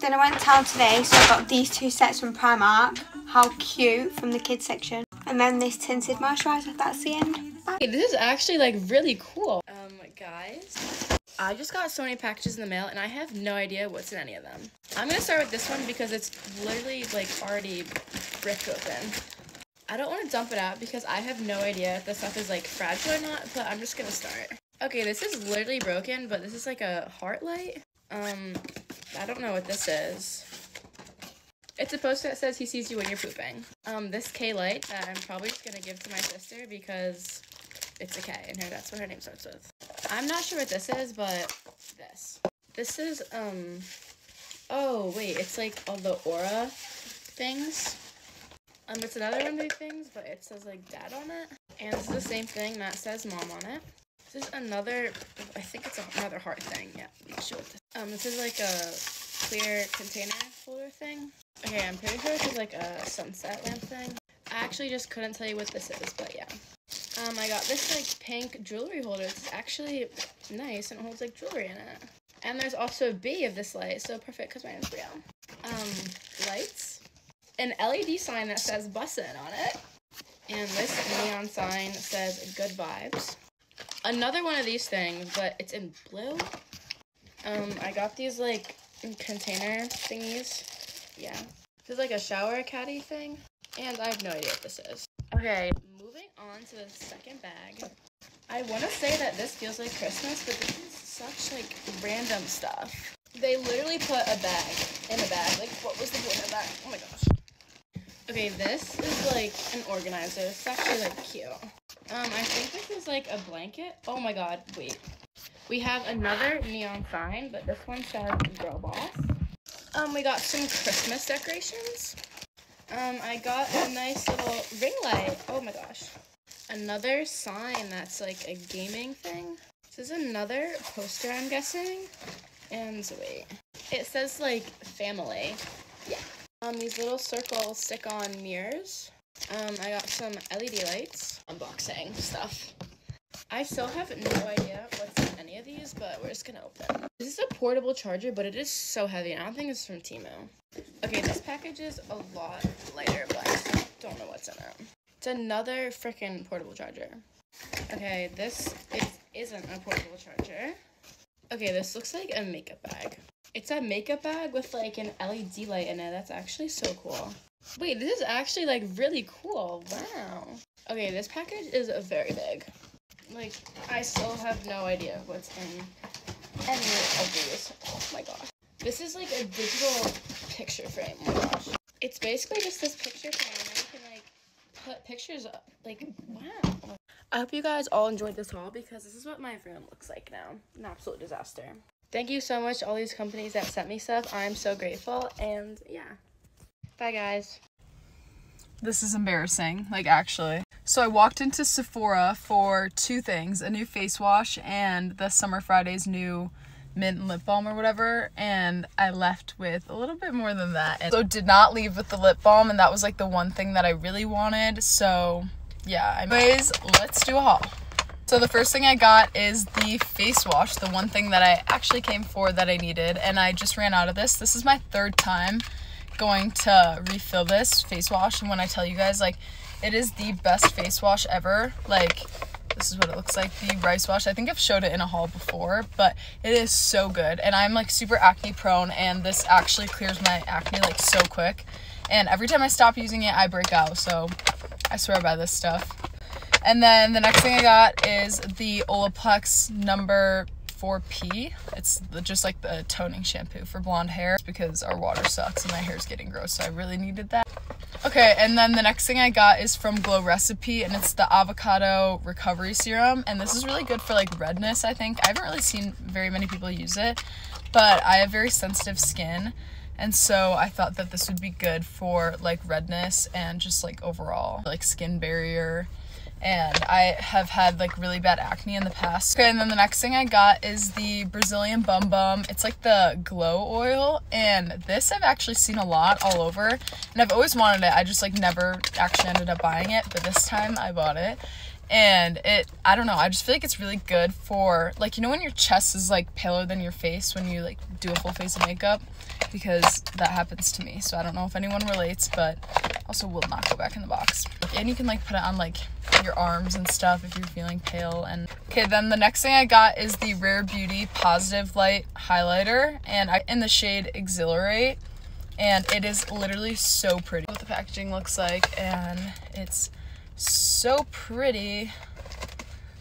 Then I went to town today, so I got these two sets from Primark. How cute, from the kids section. And then this tinted moisturiser, that's the end. Hey, this is actually like really cool. Guys, I just got so many packages in the mail and I have no idea what's in any of them. I'm gonna start with this one because it's literally like already bricked open. I don't want to dump it out because I have no idea if this stuff is like fragile or not, but I'm just gonna start. Okay, this is literally broken, but this is like a heart light. I don't know what this is. It's a poster that says he sees you when you're pooping. This K light that I'm probably just gonna give to my sister because it's a K in her, that's what her name starts with. I'm not sure what this is, but this is, oh wait, it's like all the aura things. It's another one of these things, but it says like dad on it. And this is the same thing that says mom on it. This is another, I think it's another heart thing, yeah, I'm not sure what this is. This is like a clear container holder thing. Okay, I'm pretty sure this is like a sunset lamp thing. I actually just couldn't tell you what this is, but yeah. I got this, like, pink jewelry holder. It's actually nice, and it holds, like, jewelry in it. And there's also a B of this light, so perfect, because my name's Brielle. Lights. An LED sign that says bussin' on it. And this neon sign says good vibes. Another one of these things, but it's in blue. I got these, like, container thingies. Yeah. This is, like, a shower caddy thing. And I have no idea what this is. Okay. On to the second bag. I want to say that this feels like Christmas, but this is such like random stuff. They literally put a bag in a bag. Like, what was the point of that? Oh my gosh. Okay, this is like an organizer. It's actually like cute. I think this is like a blanket. Oh my god, wait. We have another neon sign, but this one says girl boss. We got some Christmas decorations. I got a nice little ring light. Oh my gosh. Another sign that's like a gaming thing. This is another poster, I'm guessing. And wait. It says like family. Yeah. These little circle stick-on mirrors. I got some LED lights. Unboxing stuff. I still have no idea what's in any of these, but we're just gonna open. This is a portable charger, but it is so heavy, and I don't think it's from Temu. Okay, this package is a lot lighter, but I still don't know what's in it. It's another freaking portable charger. Okay, this isn't a portable charger. Okay, this looks like a makeup bag. It's a makeup bag with like an LED light in it. That's actually so cool. Wait, this is actually like really cool. Wow. Okay, this package is very big. Like, I still have no idea what's in any of these. Oh my gosh. This is like a digital picture frame. Oh my gosh. It's basically just this picture frame where you can like put pictures up. Like, wow. I hope you guys all enjoyed this haul because this is what my room looks like now. An absolute disaster. Thank you so much to all these companies that sent me stuff. I'm so grateful. And yeah. Bye guys. This is embarrassing. Like, actually. So I walked into Sephora for two things, a new face wash and the Summer Fridays new mint and lip balm or whatever, and I left with a little bit more than that. And so did not leave with the lip balm, and that was like the one thing that I really wanted, so yeah. Anyways, let's do a haul. So the first thing I got is the face wash, the one thing that I actually came for that I needed, and I just ran out of this. This is my third time going to refill this face wash, and when I tell you guys, like, it is the best face wash ever. Like, this is what it looks like, the rice wash. I think I've showed it in a haul before, but it is so good. And I'm like super acne prone, and this actually clears my acne like so quick. And every time I stop using it, I break out. So I swear by this stuff. And then the next thing I got is the Olaplex number 4P. It's just like the toning shampoo for blonde hair. It's because our water sucks and my hair's getting gross, so I really needed that. Okay, and then the next thing I got is from Glow Recipe, and it's the avocado recovery serum, and this is really good for like redness. I think I haven't really seen very many people use it, but I have very sensitive skin, and so I thought that this would be good for like redness and just like overall like skin barrier. And I have had like really bad acne in the past. Okay, and then the next thing I got is the Brazilian Bum Bum. It's like the glow oil, and this I've actually seen a lot all over, and I've always wanted it. I just like never actually ended up buying it, but this time I bought it. And I don't know, I just feel like it's really good for, like, you know when your chest is, like, paler than your face when you, like, do a full face of makeup? Because that happens to me, so I don't know if anyone relates, but also will not go back in the box. And you can, like, put it on, like, your arms and stuff if you're feeling pale. And okay, then the next thing I got is the Rare Beauty Positive Light Highlighter, and in the shade Exhilarate, and it is literally so pretty. What the packaging looks like, and it's so pretty.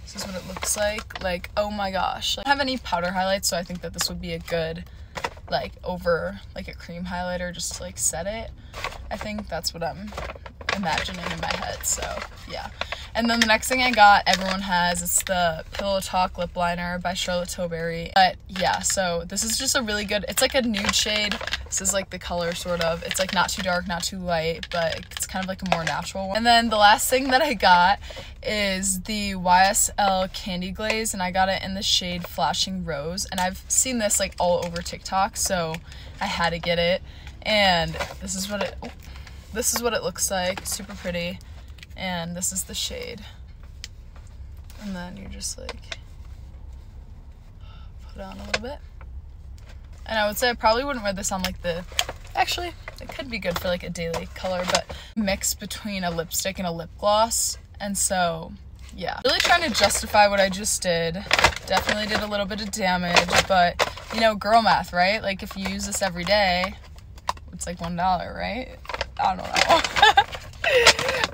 This is what it looks like. Like, oh my gosh, like, I don't have any powder highlights, so I think that this would be a good, like, over like a cream highlighter, just to, like, set it. I think that's what I'm imagining in my head, so yeah. And then the next thing I got, everyone has, it's the Pillow Talk Lip Liner by Charlotte Tilbury. But yeah, so this is just a really good, it's like a nude shade. This is like the color, sort of. It's like not too dark, not too light, but it's kind of like a more natural one. And then the last thing that I got is the YSL Candy Glaze, and I got it in the shade Flashing Rose. And I've seen this like all over TikTok, so I had to get it. And this is what it, oh, this is what it looks like, super pretty. And this is the shade, and then you just like put it on a little bit. And I would say I probably wouldn't wear this on like the, actually it could be good for like a daily color, but mix between a lipstick and a lip gloss. And so yeah, really trying to justify what I just did. Definitely did a little bit of damage, but you know, girl math, right? Like if you use this every day, it's like $1, right? I don't know.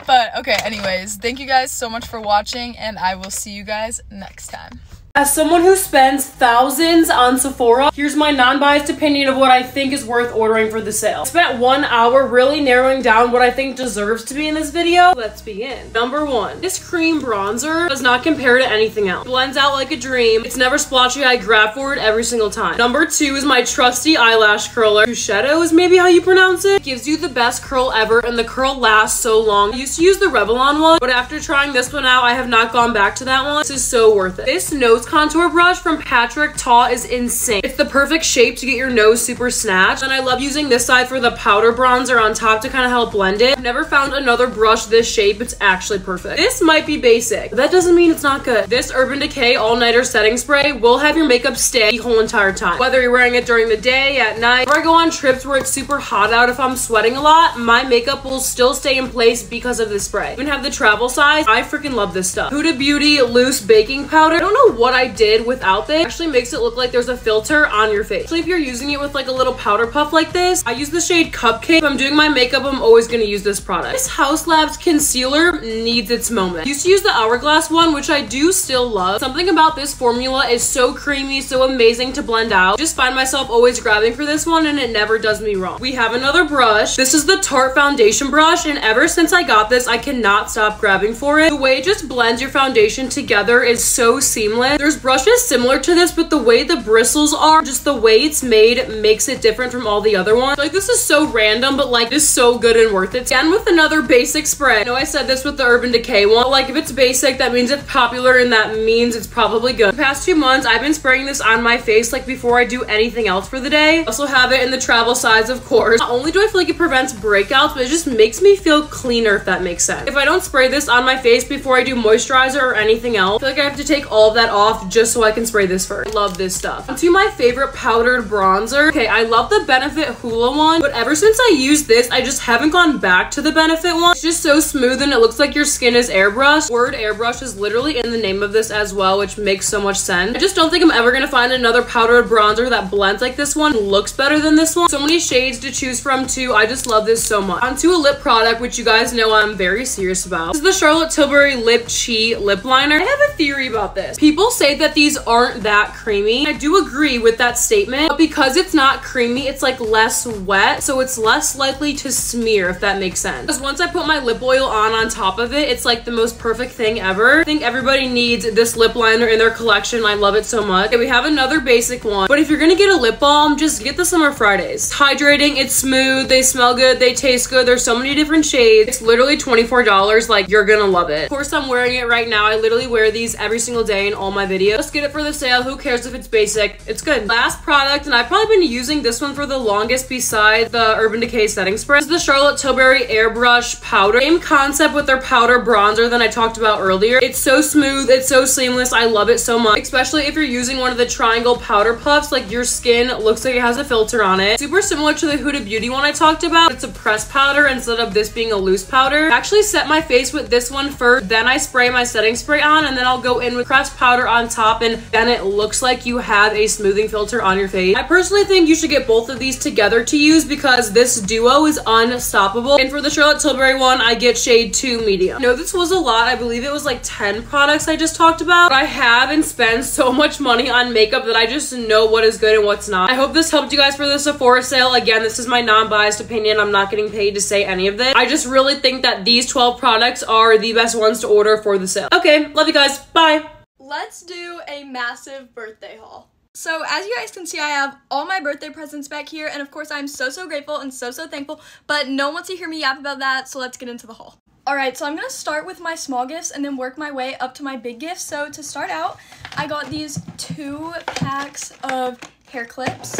But okay, anyways, thank you guys so much for watching, and I will see you guys next time. As someone who spends thousands on Sephora, here's my non-biased opinion of what I think is worth ordering for the sale. I spent 1 hour really narrowing down what I think deserves to be in this video. Let's begin. Number one, this cream bronzer does not compare to anything else. It blends out like a dream. It's never splotchy. I grab for it every single time. Number two is my trusty eyelash curler. Cushetto is maybe how you pronounce it. It gives you the best curl ever, and the curl lasts so long. I used to use the Revlon one, but after trying this one out, I have not gone back to that one. This is so worth it. This nose contour brush from Patrick Ta is insane. It's the perfect shape to get your nose super snatched, and I love using this side for the powder bronzer on top to kind of help blend it. I've never found another brush this shape. It's actually perfect. This might be basic, but that doesn't mean it's not good. This Urban Decay All-Nighter Setting Spray will have your makeup stay the whole entire time, whether you're wearing it during the day, at night, or I go on trips where it's super hot out. If I'm sweating a lot, my makeup will still stay in place because of this spray. I even have the travel size. I freaking love this stuff. Huda Beauty Loose Baking Powder. I don't know what I did without this. It actually makes it look like there's a filter on your face. Especially if you're using it with like a little powder puff like this. I use the shade Cupcake. If I'm doing my makeup, I'm always gonna use this product. This House Labs concealer needs its moment. I used to use the Hourglass one, which I do still love. Something about this formula is so creamy, so amazing to blend out. I just find myself always grabbing for this one, and it never does me wrong. We have another brush. This is the Tarte foundation brush, and ever since I got this, I cannot stop grabbing for it. The way it just blends your foundation together is so seamless. There's brushes similar to this, but the way the bristles are, just the way it's made, makes it different from all the other ones. Like, this is so random, but like, it's so good and worth it. Again, with another basic spray. I know I said this with the Urban Decay one, but like, if it's basic, that means it's popular, and that means it's probably good. The past 2 months, I've been spraying this on my face, like, before I do anything else for the day. I also have it in the travel size, of course. Not only do I feel like it prevents breakouts, but it just makes me feel cleaner, if that makes sense. If I don't spray this on my face before I do moisturizer or anything else, I feel like I have to take all that off just so I can spray this first. I love this stuff. On to my favorite powdered bronzer. Okay, I love the Benefit Hoola one, but ever since I used this, I just haven't gone back to the Benefit one. It's just so smooth, and it looks like your skin is airbrushed. Word airbrush is literally in the name of this as well, which makes so much sense. I just don't think I'm ever gonna find another powdered bronzer that blends like this one, looks better than this one. So many shades to choose from too. I just love this so much. On to a lip product, which you guys know I'm very serious about. This is the Charlotte Tilbury Lip Chi Lip Liner. I have a theory about this. People say that these aren't that creamy. I do agree with that statement, but because it's not creamy, it's like less wet, so it's less likely to smear, if that makes sense. Because once I put my lip oil on top of it, it's like the most perfect thing ever. I think everybody needs this lip liner in their collection. I love it so much. Okay, we have another basic one, but if you're gonna get a lip balm, just get the Summer Fridays. It's hydrating, it's smooth, they smell good, they taste good. There's so many different shades. It's literally $24, like, you're gonna love it. Of course, I'm wearing it right now. I literally wear these every single day in all my videos. video. Just get it for the sale. Who cares if it's basic? It's good. Last product, and I've probably been using this one for the longest besides the Urban Decay setting spray, is the Charlotte Tilbury Airbrush Powder. Same concept with their powder bronzer than I talked about earlier. It's so smooth. It's so seamless. I love it so much, especially if you're using one of the triangle powder puffs. Like, your skin looks like it has a filter on it. Super similar to the Huda Beauty one I talked about. It's a pressed powder instead of this being a loose powder. I actually set my face with this one first, then I spray my setting spray on, and then I'll go in with pressed powder on top, and then it looks like you have a smoothing filter on your face. I personally think you should get both of these together to use because this duo is unstoppable. And for the Charlotte Tilbury one, I get shade 2 medium. No, this was a lot. I believe it was like 10 products I just talked about. But I have and spend so much money on makeup that I just know what is good and what's not. I hope this helped you guys for the Sephora sale. Again, this is my non-biased opinion. I'm not getting paid to say any of this. I just really think that these 12 products are the best ones to order for the sale. Okay, love you guys. Bye. Let's do a massive birthday haul. So as you guys can see, I have all my birthday presents back here, and of course I'm so grateful and so thankful, but no one wants to hear me yap about that, so let's get into the haul. Alright, so I'm gonna start with my small gifts and then work my way up to my big gifts. So to start out, I got these 2 packs of hair clips.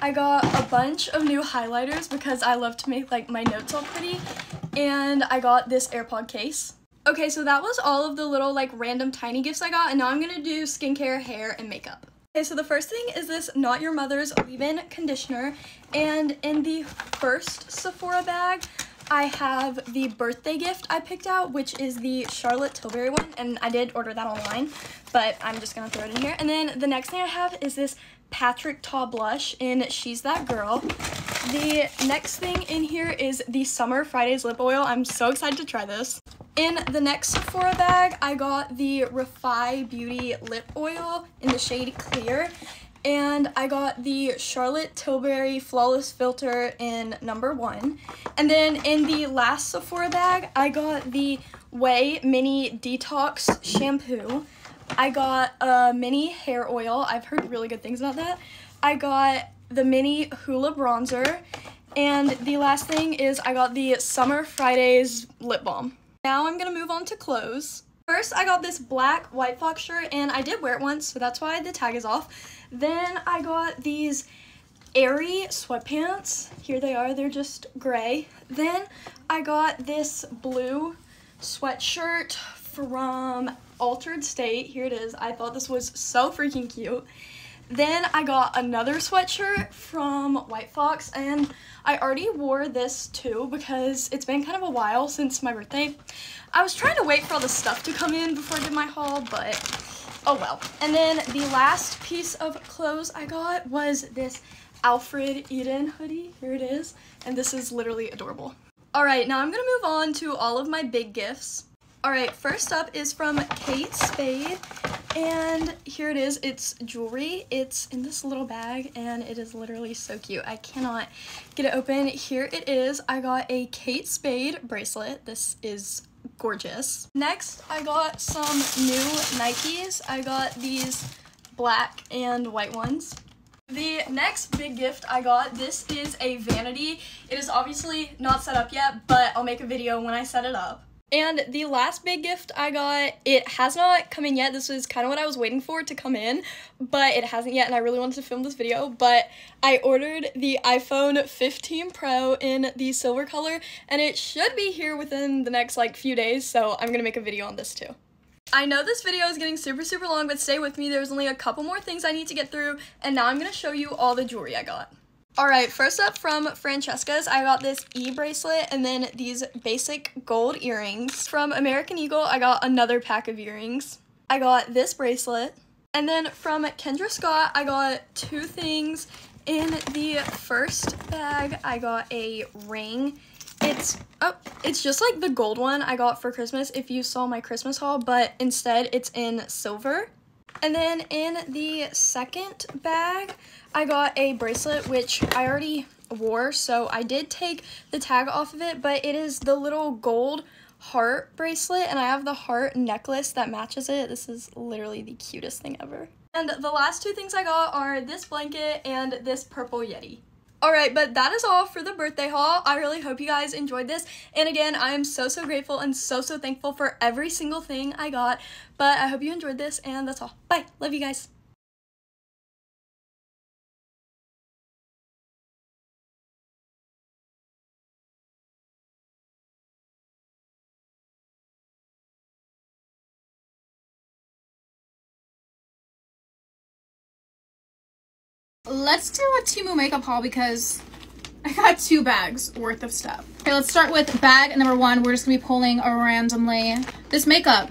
I got a bunch of new highlighters because I love to make like my notes all pretty, and I got this AirPod case. Okay, so that was all of the little like random tiny gifts I got, and now I'm gonna do skincare, hair, and makeup. Okay, so the first thing is this Not Your Mother's leave-in conditioner, and in the first Sephora bag, I have the birthday gift I picked out, which is the Charlotte Tilbury one, and I did order that online, but I'm just gonna throw it in here. And then the next thing I have is this Patrick Ta blush in She's That Girl. The next thing in here is the Summer Fridays lip oil. I'm so excited to try this. In the next Sephora bag, I got the Rare Beauty lip oil in the shade Clear, and I got the Charlotte Tilbury Flawless Filter in number 1. And then in the last Sephora bag, I got the Way Mini Detox Shampoo. I got a mini hair oil. I've heard really good things about that. I got the mini Hoola bronzer. And the last thing is I got the Summer Fridays lip balm. Now I'm gonna move on to clothes. First, I got this black White Fox shirt, and I did wear it once, so that's why the tag is off. Then I got these Aerie sweatpants. Here they are, they're just gray. Then I got this blue sweatshirt from Altered State. Here it is. I thought this was so freaking cute. Then I got another sweatshirt from White Fox, and I already wore this too because it's been kind of a while since my birthday. I was trying to wait for all the stuff to come in before I did my haul, but oh well. And then the last piece of clothes I got was this Alfred Eden hoodie. Here it is, and this is literally adorable. Alright, now I'm gonna move on to all of my big gifts. Alright, first up is from Kate Spade, and here it is. It's jewelry. It's in this little bag, and it is literally so cute. I cannot get it open. Here it is. I got a Kate Spade bracelet. This is gorgeous. Next, I got some new Nikes. I got these black and white ones. The next big gift I got, this is a vanity. It is obviously not set up yet, but I'll make a video when I set it up. And the last big gift I got, it has not come in yet. This was kind of what I was waiting for to come in, but it hasn't yet, and I really wanted to film this video, but I ordered the iPhone 15 Pro in the silver color, and it should be here within the next like few days, so I'm gonna make a video on this too. I know this video is getting super long, but stay with me. There's only a couple more things I need to get through, and now I'm gonna show you all the jewelry I got. Alright, first up from Francesca's, I got this e-bracelet and then these basic gold earrings. From American Eagle, I got another pack of earrings. I got this bracelet. And then from Kendra Scott, I got 2 things. In the first bag, I got a ring. It's just like the gold one I got for Christmas if you saw my Christmas haul, but instead it's in silver. And then in the second bag, I got a bracelet, which I already wore, so I did take the tag off of it, but it is the little gold heart bracelet, and I have the heart necklace that matches it. This is literally the cutest thing ever. And the last 2 things I got are this blanket and this purple Yeti. Alright, but that is all for the birthday haul. I really hope you guys enjoyed this. And again, I am so grateful and so thankful for every single thing I got. But I hope you enjoyed this, and that's all. Bye. Love you guys. Let's do a Temu makeup haul because I got 2 bags worth of stuff. Okay, let's start with bag number 1. We're just gonna be pulling randomly. This makeup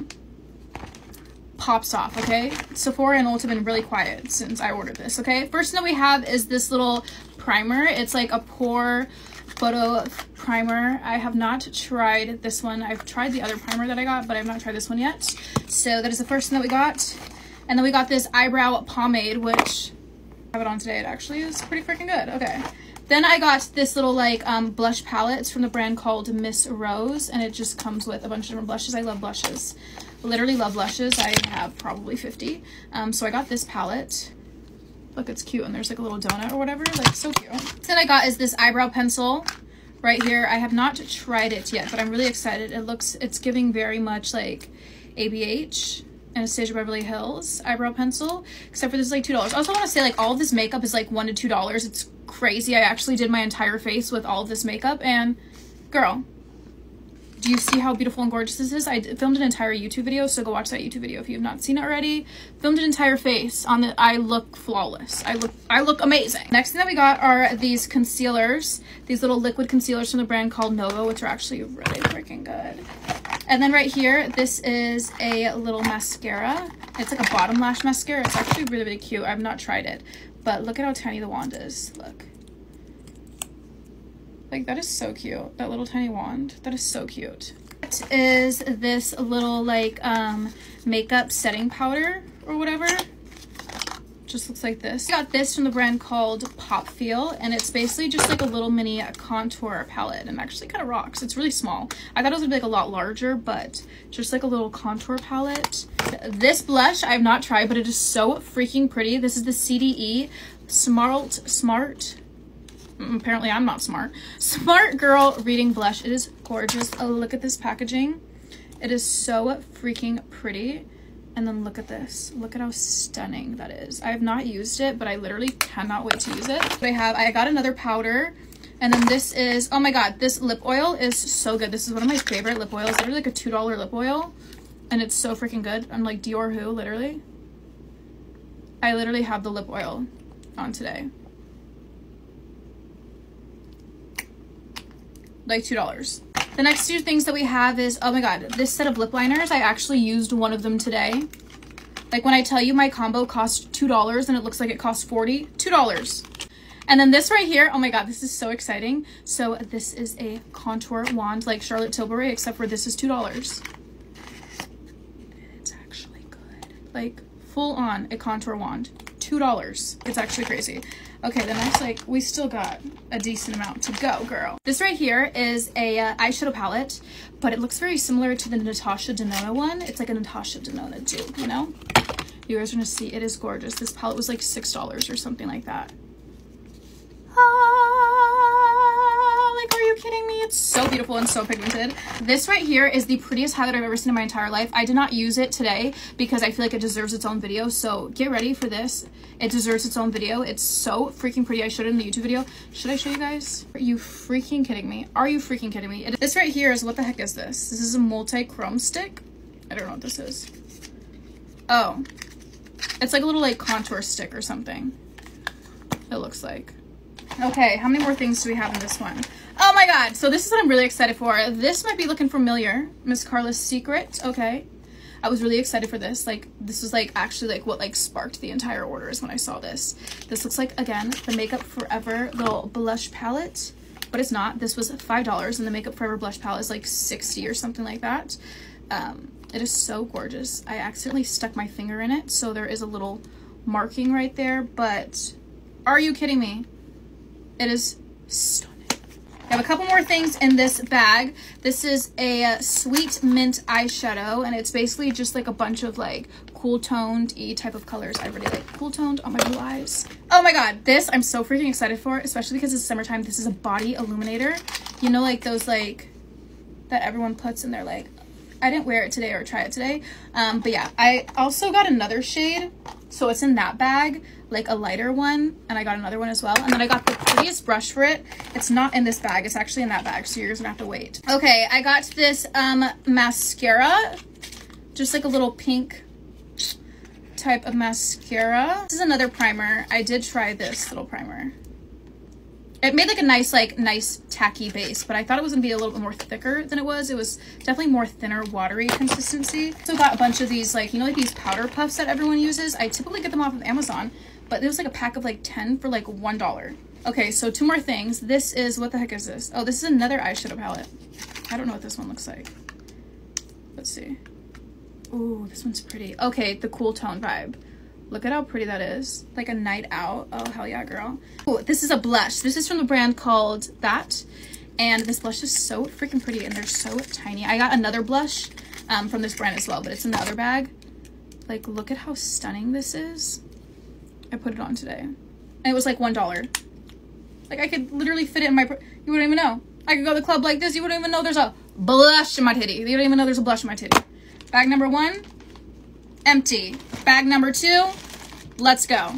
pops off, okay? Sephora and Ulta have been really quiet since I ordered this, okay? First thing that we have is this little primer. It's like a pore photo primer. I have not tried this one. I've tried the other primer that I got, but I've not tried this one yet. So that is the first thing that we got. And then we got this eyebrow pomade, which have it on today. It actually is pretty freaking good. Okay, then I got this little like blush palette. It's from the brand called Miss Rose, and it just comes with a bunch of different blushes. I love blushes, literally love blushes. I have probably 50. So I got this palette. Look, it's cute, and there's like a little donut or whatever, like so cute. Then I got is this eyebrow pencil right here. I have not tried it yet, but I'm really excited. It looks, it's giving very much like ABH Anastasia Beverly Hills eyebrow pencil, except for this is like $2. I also want to say like all of this makeup is like $1 to $2. It's crazy. I actually did my entire face with all of this makeup, and girl, do you see how beautiful and gorgeous this is? I filmed an entire YouTube video, so go watch that YouTube video if you have not seen it already. Filmed an entire face on the, I look flawless. I look amazing. Next thing that we got are these concealers, these little liquid concealers from the brand called Nova, which are actually really freaking good. And then right here, this is a little mascara. It's like a bottom lash mascara. It's actually really, really cute. I've not tried it, but look at how tiny the wand is. Look. Like, that is so cute. That little tiny wand. That is so cute. It is this little, like, makeup setting powder or whatever. Just looks like this. I got this from the brand called Pop Feel, and it's basically just like a little mini contour palette, and actually kind of rocks. It's really small. I thought it was gonna be like a lot larger, but just like a little contour palette. This blush I have not tried, but it is so freaking pretty. This is the CDE Smart. Apparently I'm not smart. Smart Girl Reading Blush. It is gorgeous. Oh, look at this packaging. It is so freaking pretty. And then look at this. Look at how stunning that is. I have not used it, but I literally cannot wait to use it. But I got another powder. And then this is, oh my god, this lip oil is so good. This is one of my favorite lip oils. They're like a $2 lip oil. And it's so freaking good. I'm like Dior who, literally. I literally have the lip oil on today. Like $2. The next 2 things that we have is, oh my god, this set of lip liners. I actually used one of them today. Like when I tell you my combo cost $2 and it looks like it cost $40, $2. And then this right here, oh my god, this is so exciting. So this is a contour wand like Charlotte Tilbury, except for this is $2. It's actually good. Like full on a contour wand, $2. It's actually crazy. Okay, the next, like, we still got a decent amount to go, girl. This right here is a eyeshadow palette, but it looks very similar to the Natasha Denona one. It's like a Natasha Denona dupe, you know? You guys are gonna see, it is gorgeous. This palette was like $6 or something like that. Ah, like, are you kidding me? It's so beautiful and so pigmented. This right here is the prettiest highlight I've ever seen in my entire life. I did not use it today because I feel like it deserves its own video, so get ready for this. It deserves its own video. It's so freaking pretty. I showed it in the YouTube video. Should I show you guys? Are you freaking kidding me? Are you freaking kidding me? This right here is, what the heck is this? This is a multi-chrome stick. I don't know what this is. Oh. It's like a little like contour stick or something. It looks like. Okay, how many more things do we have in this one? Oh my god, so this is what I'm really excited for. This might be looking familiar. Miss Carla's Secret. Okay. I was really excited for this. Like, this was like actually like what like sparked the entire order is when I saw this. This looks like, again, the Makeup Forever little blush palette, but it's not. This was $5 and the Makeup Forever blush palette is like 60 or something like that. It is so gorgeous. I accidentally stuck my finger in it, so there is a little marking right there, but are you kidding me? It is stunning. I have a couple more things in this bag. This is a sweet mint eyeshadow, and it's basically just like a bunch of like cool toned-y type of colors. I really like cool toned on my blue eyes. Oh my god, this I'm so freaking excited for, especially because it's summertime. This is a body illuminator. You know, like those, like, that everyone puts in their, like, I didn't wear it today or try it today. But yeah, I also got another shade. So it's in that bag, like a lighter one. And I got another one as well. And then I got the prettiest brush for it. It's not in this bag. It's actually in that bag. So you're just gonna have to wait. Okay, I got this mascara. Just like a little pink type of mascara. This is another primer. I did try this little primer. It made like a nice tacky base, but I thought it was gonna be a little bit more thicker than it was. It was definitely more thinner, watery consistency. So got a bunch of these, like, you know, like these powder puffs that everyone uses. I typically get them off of Amazon, but there was like a pack of like 10 for like $1. Okay, so two more things. This is, what the heck is this? Oh, this is another eyeshadow palette. I don't know what this one looks like. Let's see. Oh, this one's pretty. Okay, the cool tone vibe. Look at how pretty that is. Like a night out. Oh, hell yeah, girl. Oh, this is a blush. This is from the brand called That. And this blush is so freaking pretty. And they're so tiny. I got another blush from this brand as well. But it's in the other bag. Like, look at how stunning this is. I put it on today. And it was like $1. Like, I could literally fit it in my... You wouldn't even know. I could go to the club like this. You wouldn't even know there's a blush in my titty. You don't even know there's a blush in my titty. Bag number 1. Empty. Bag number 2, let's go.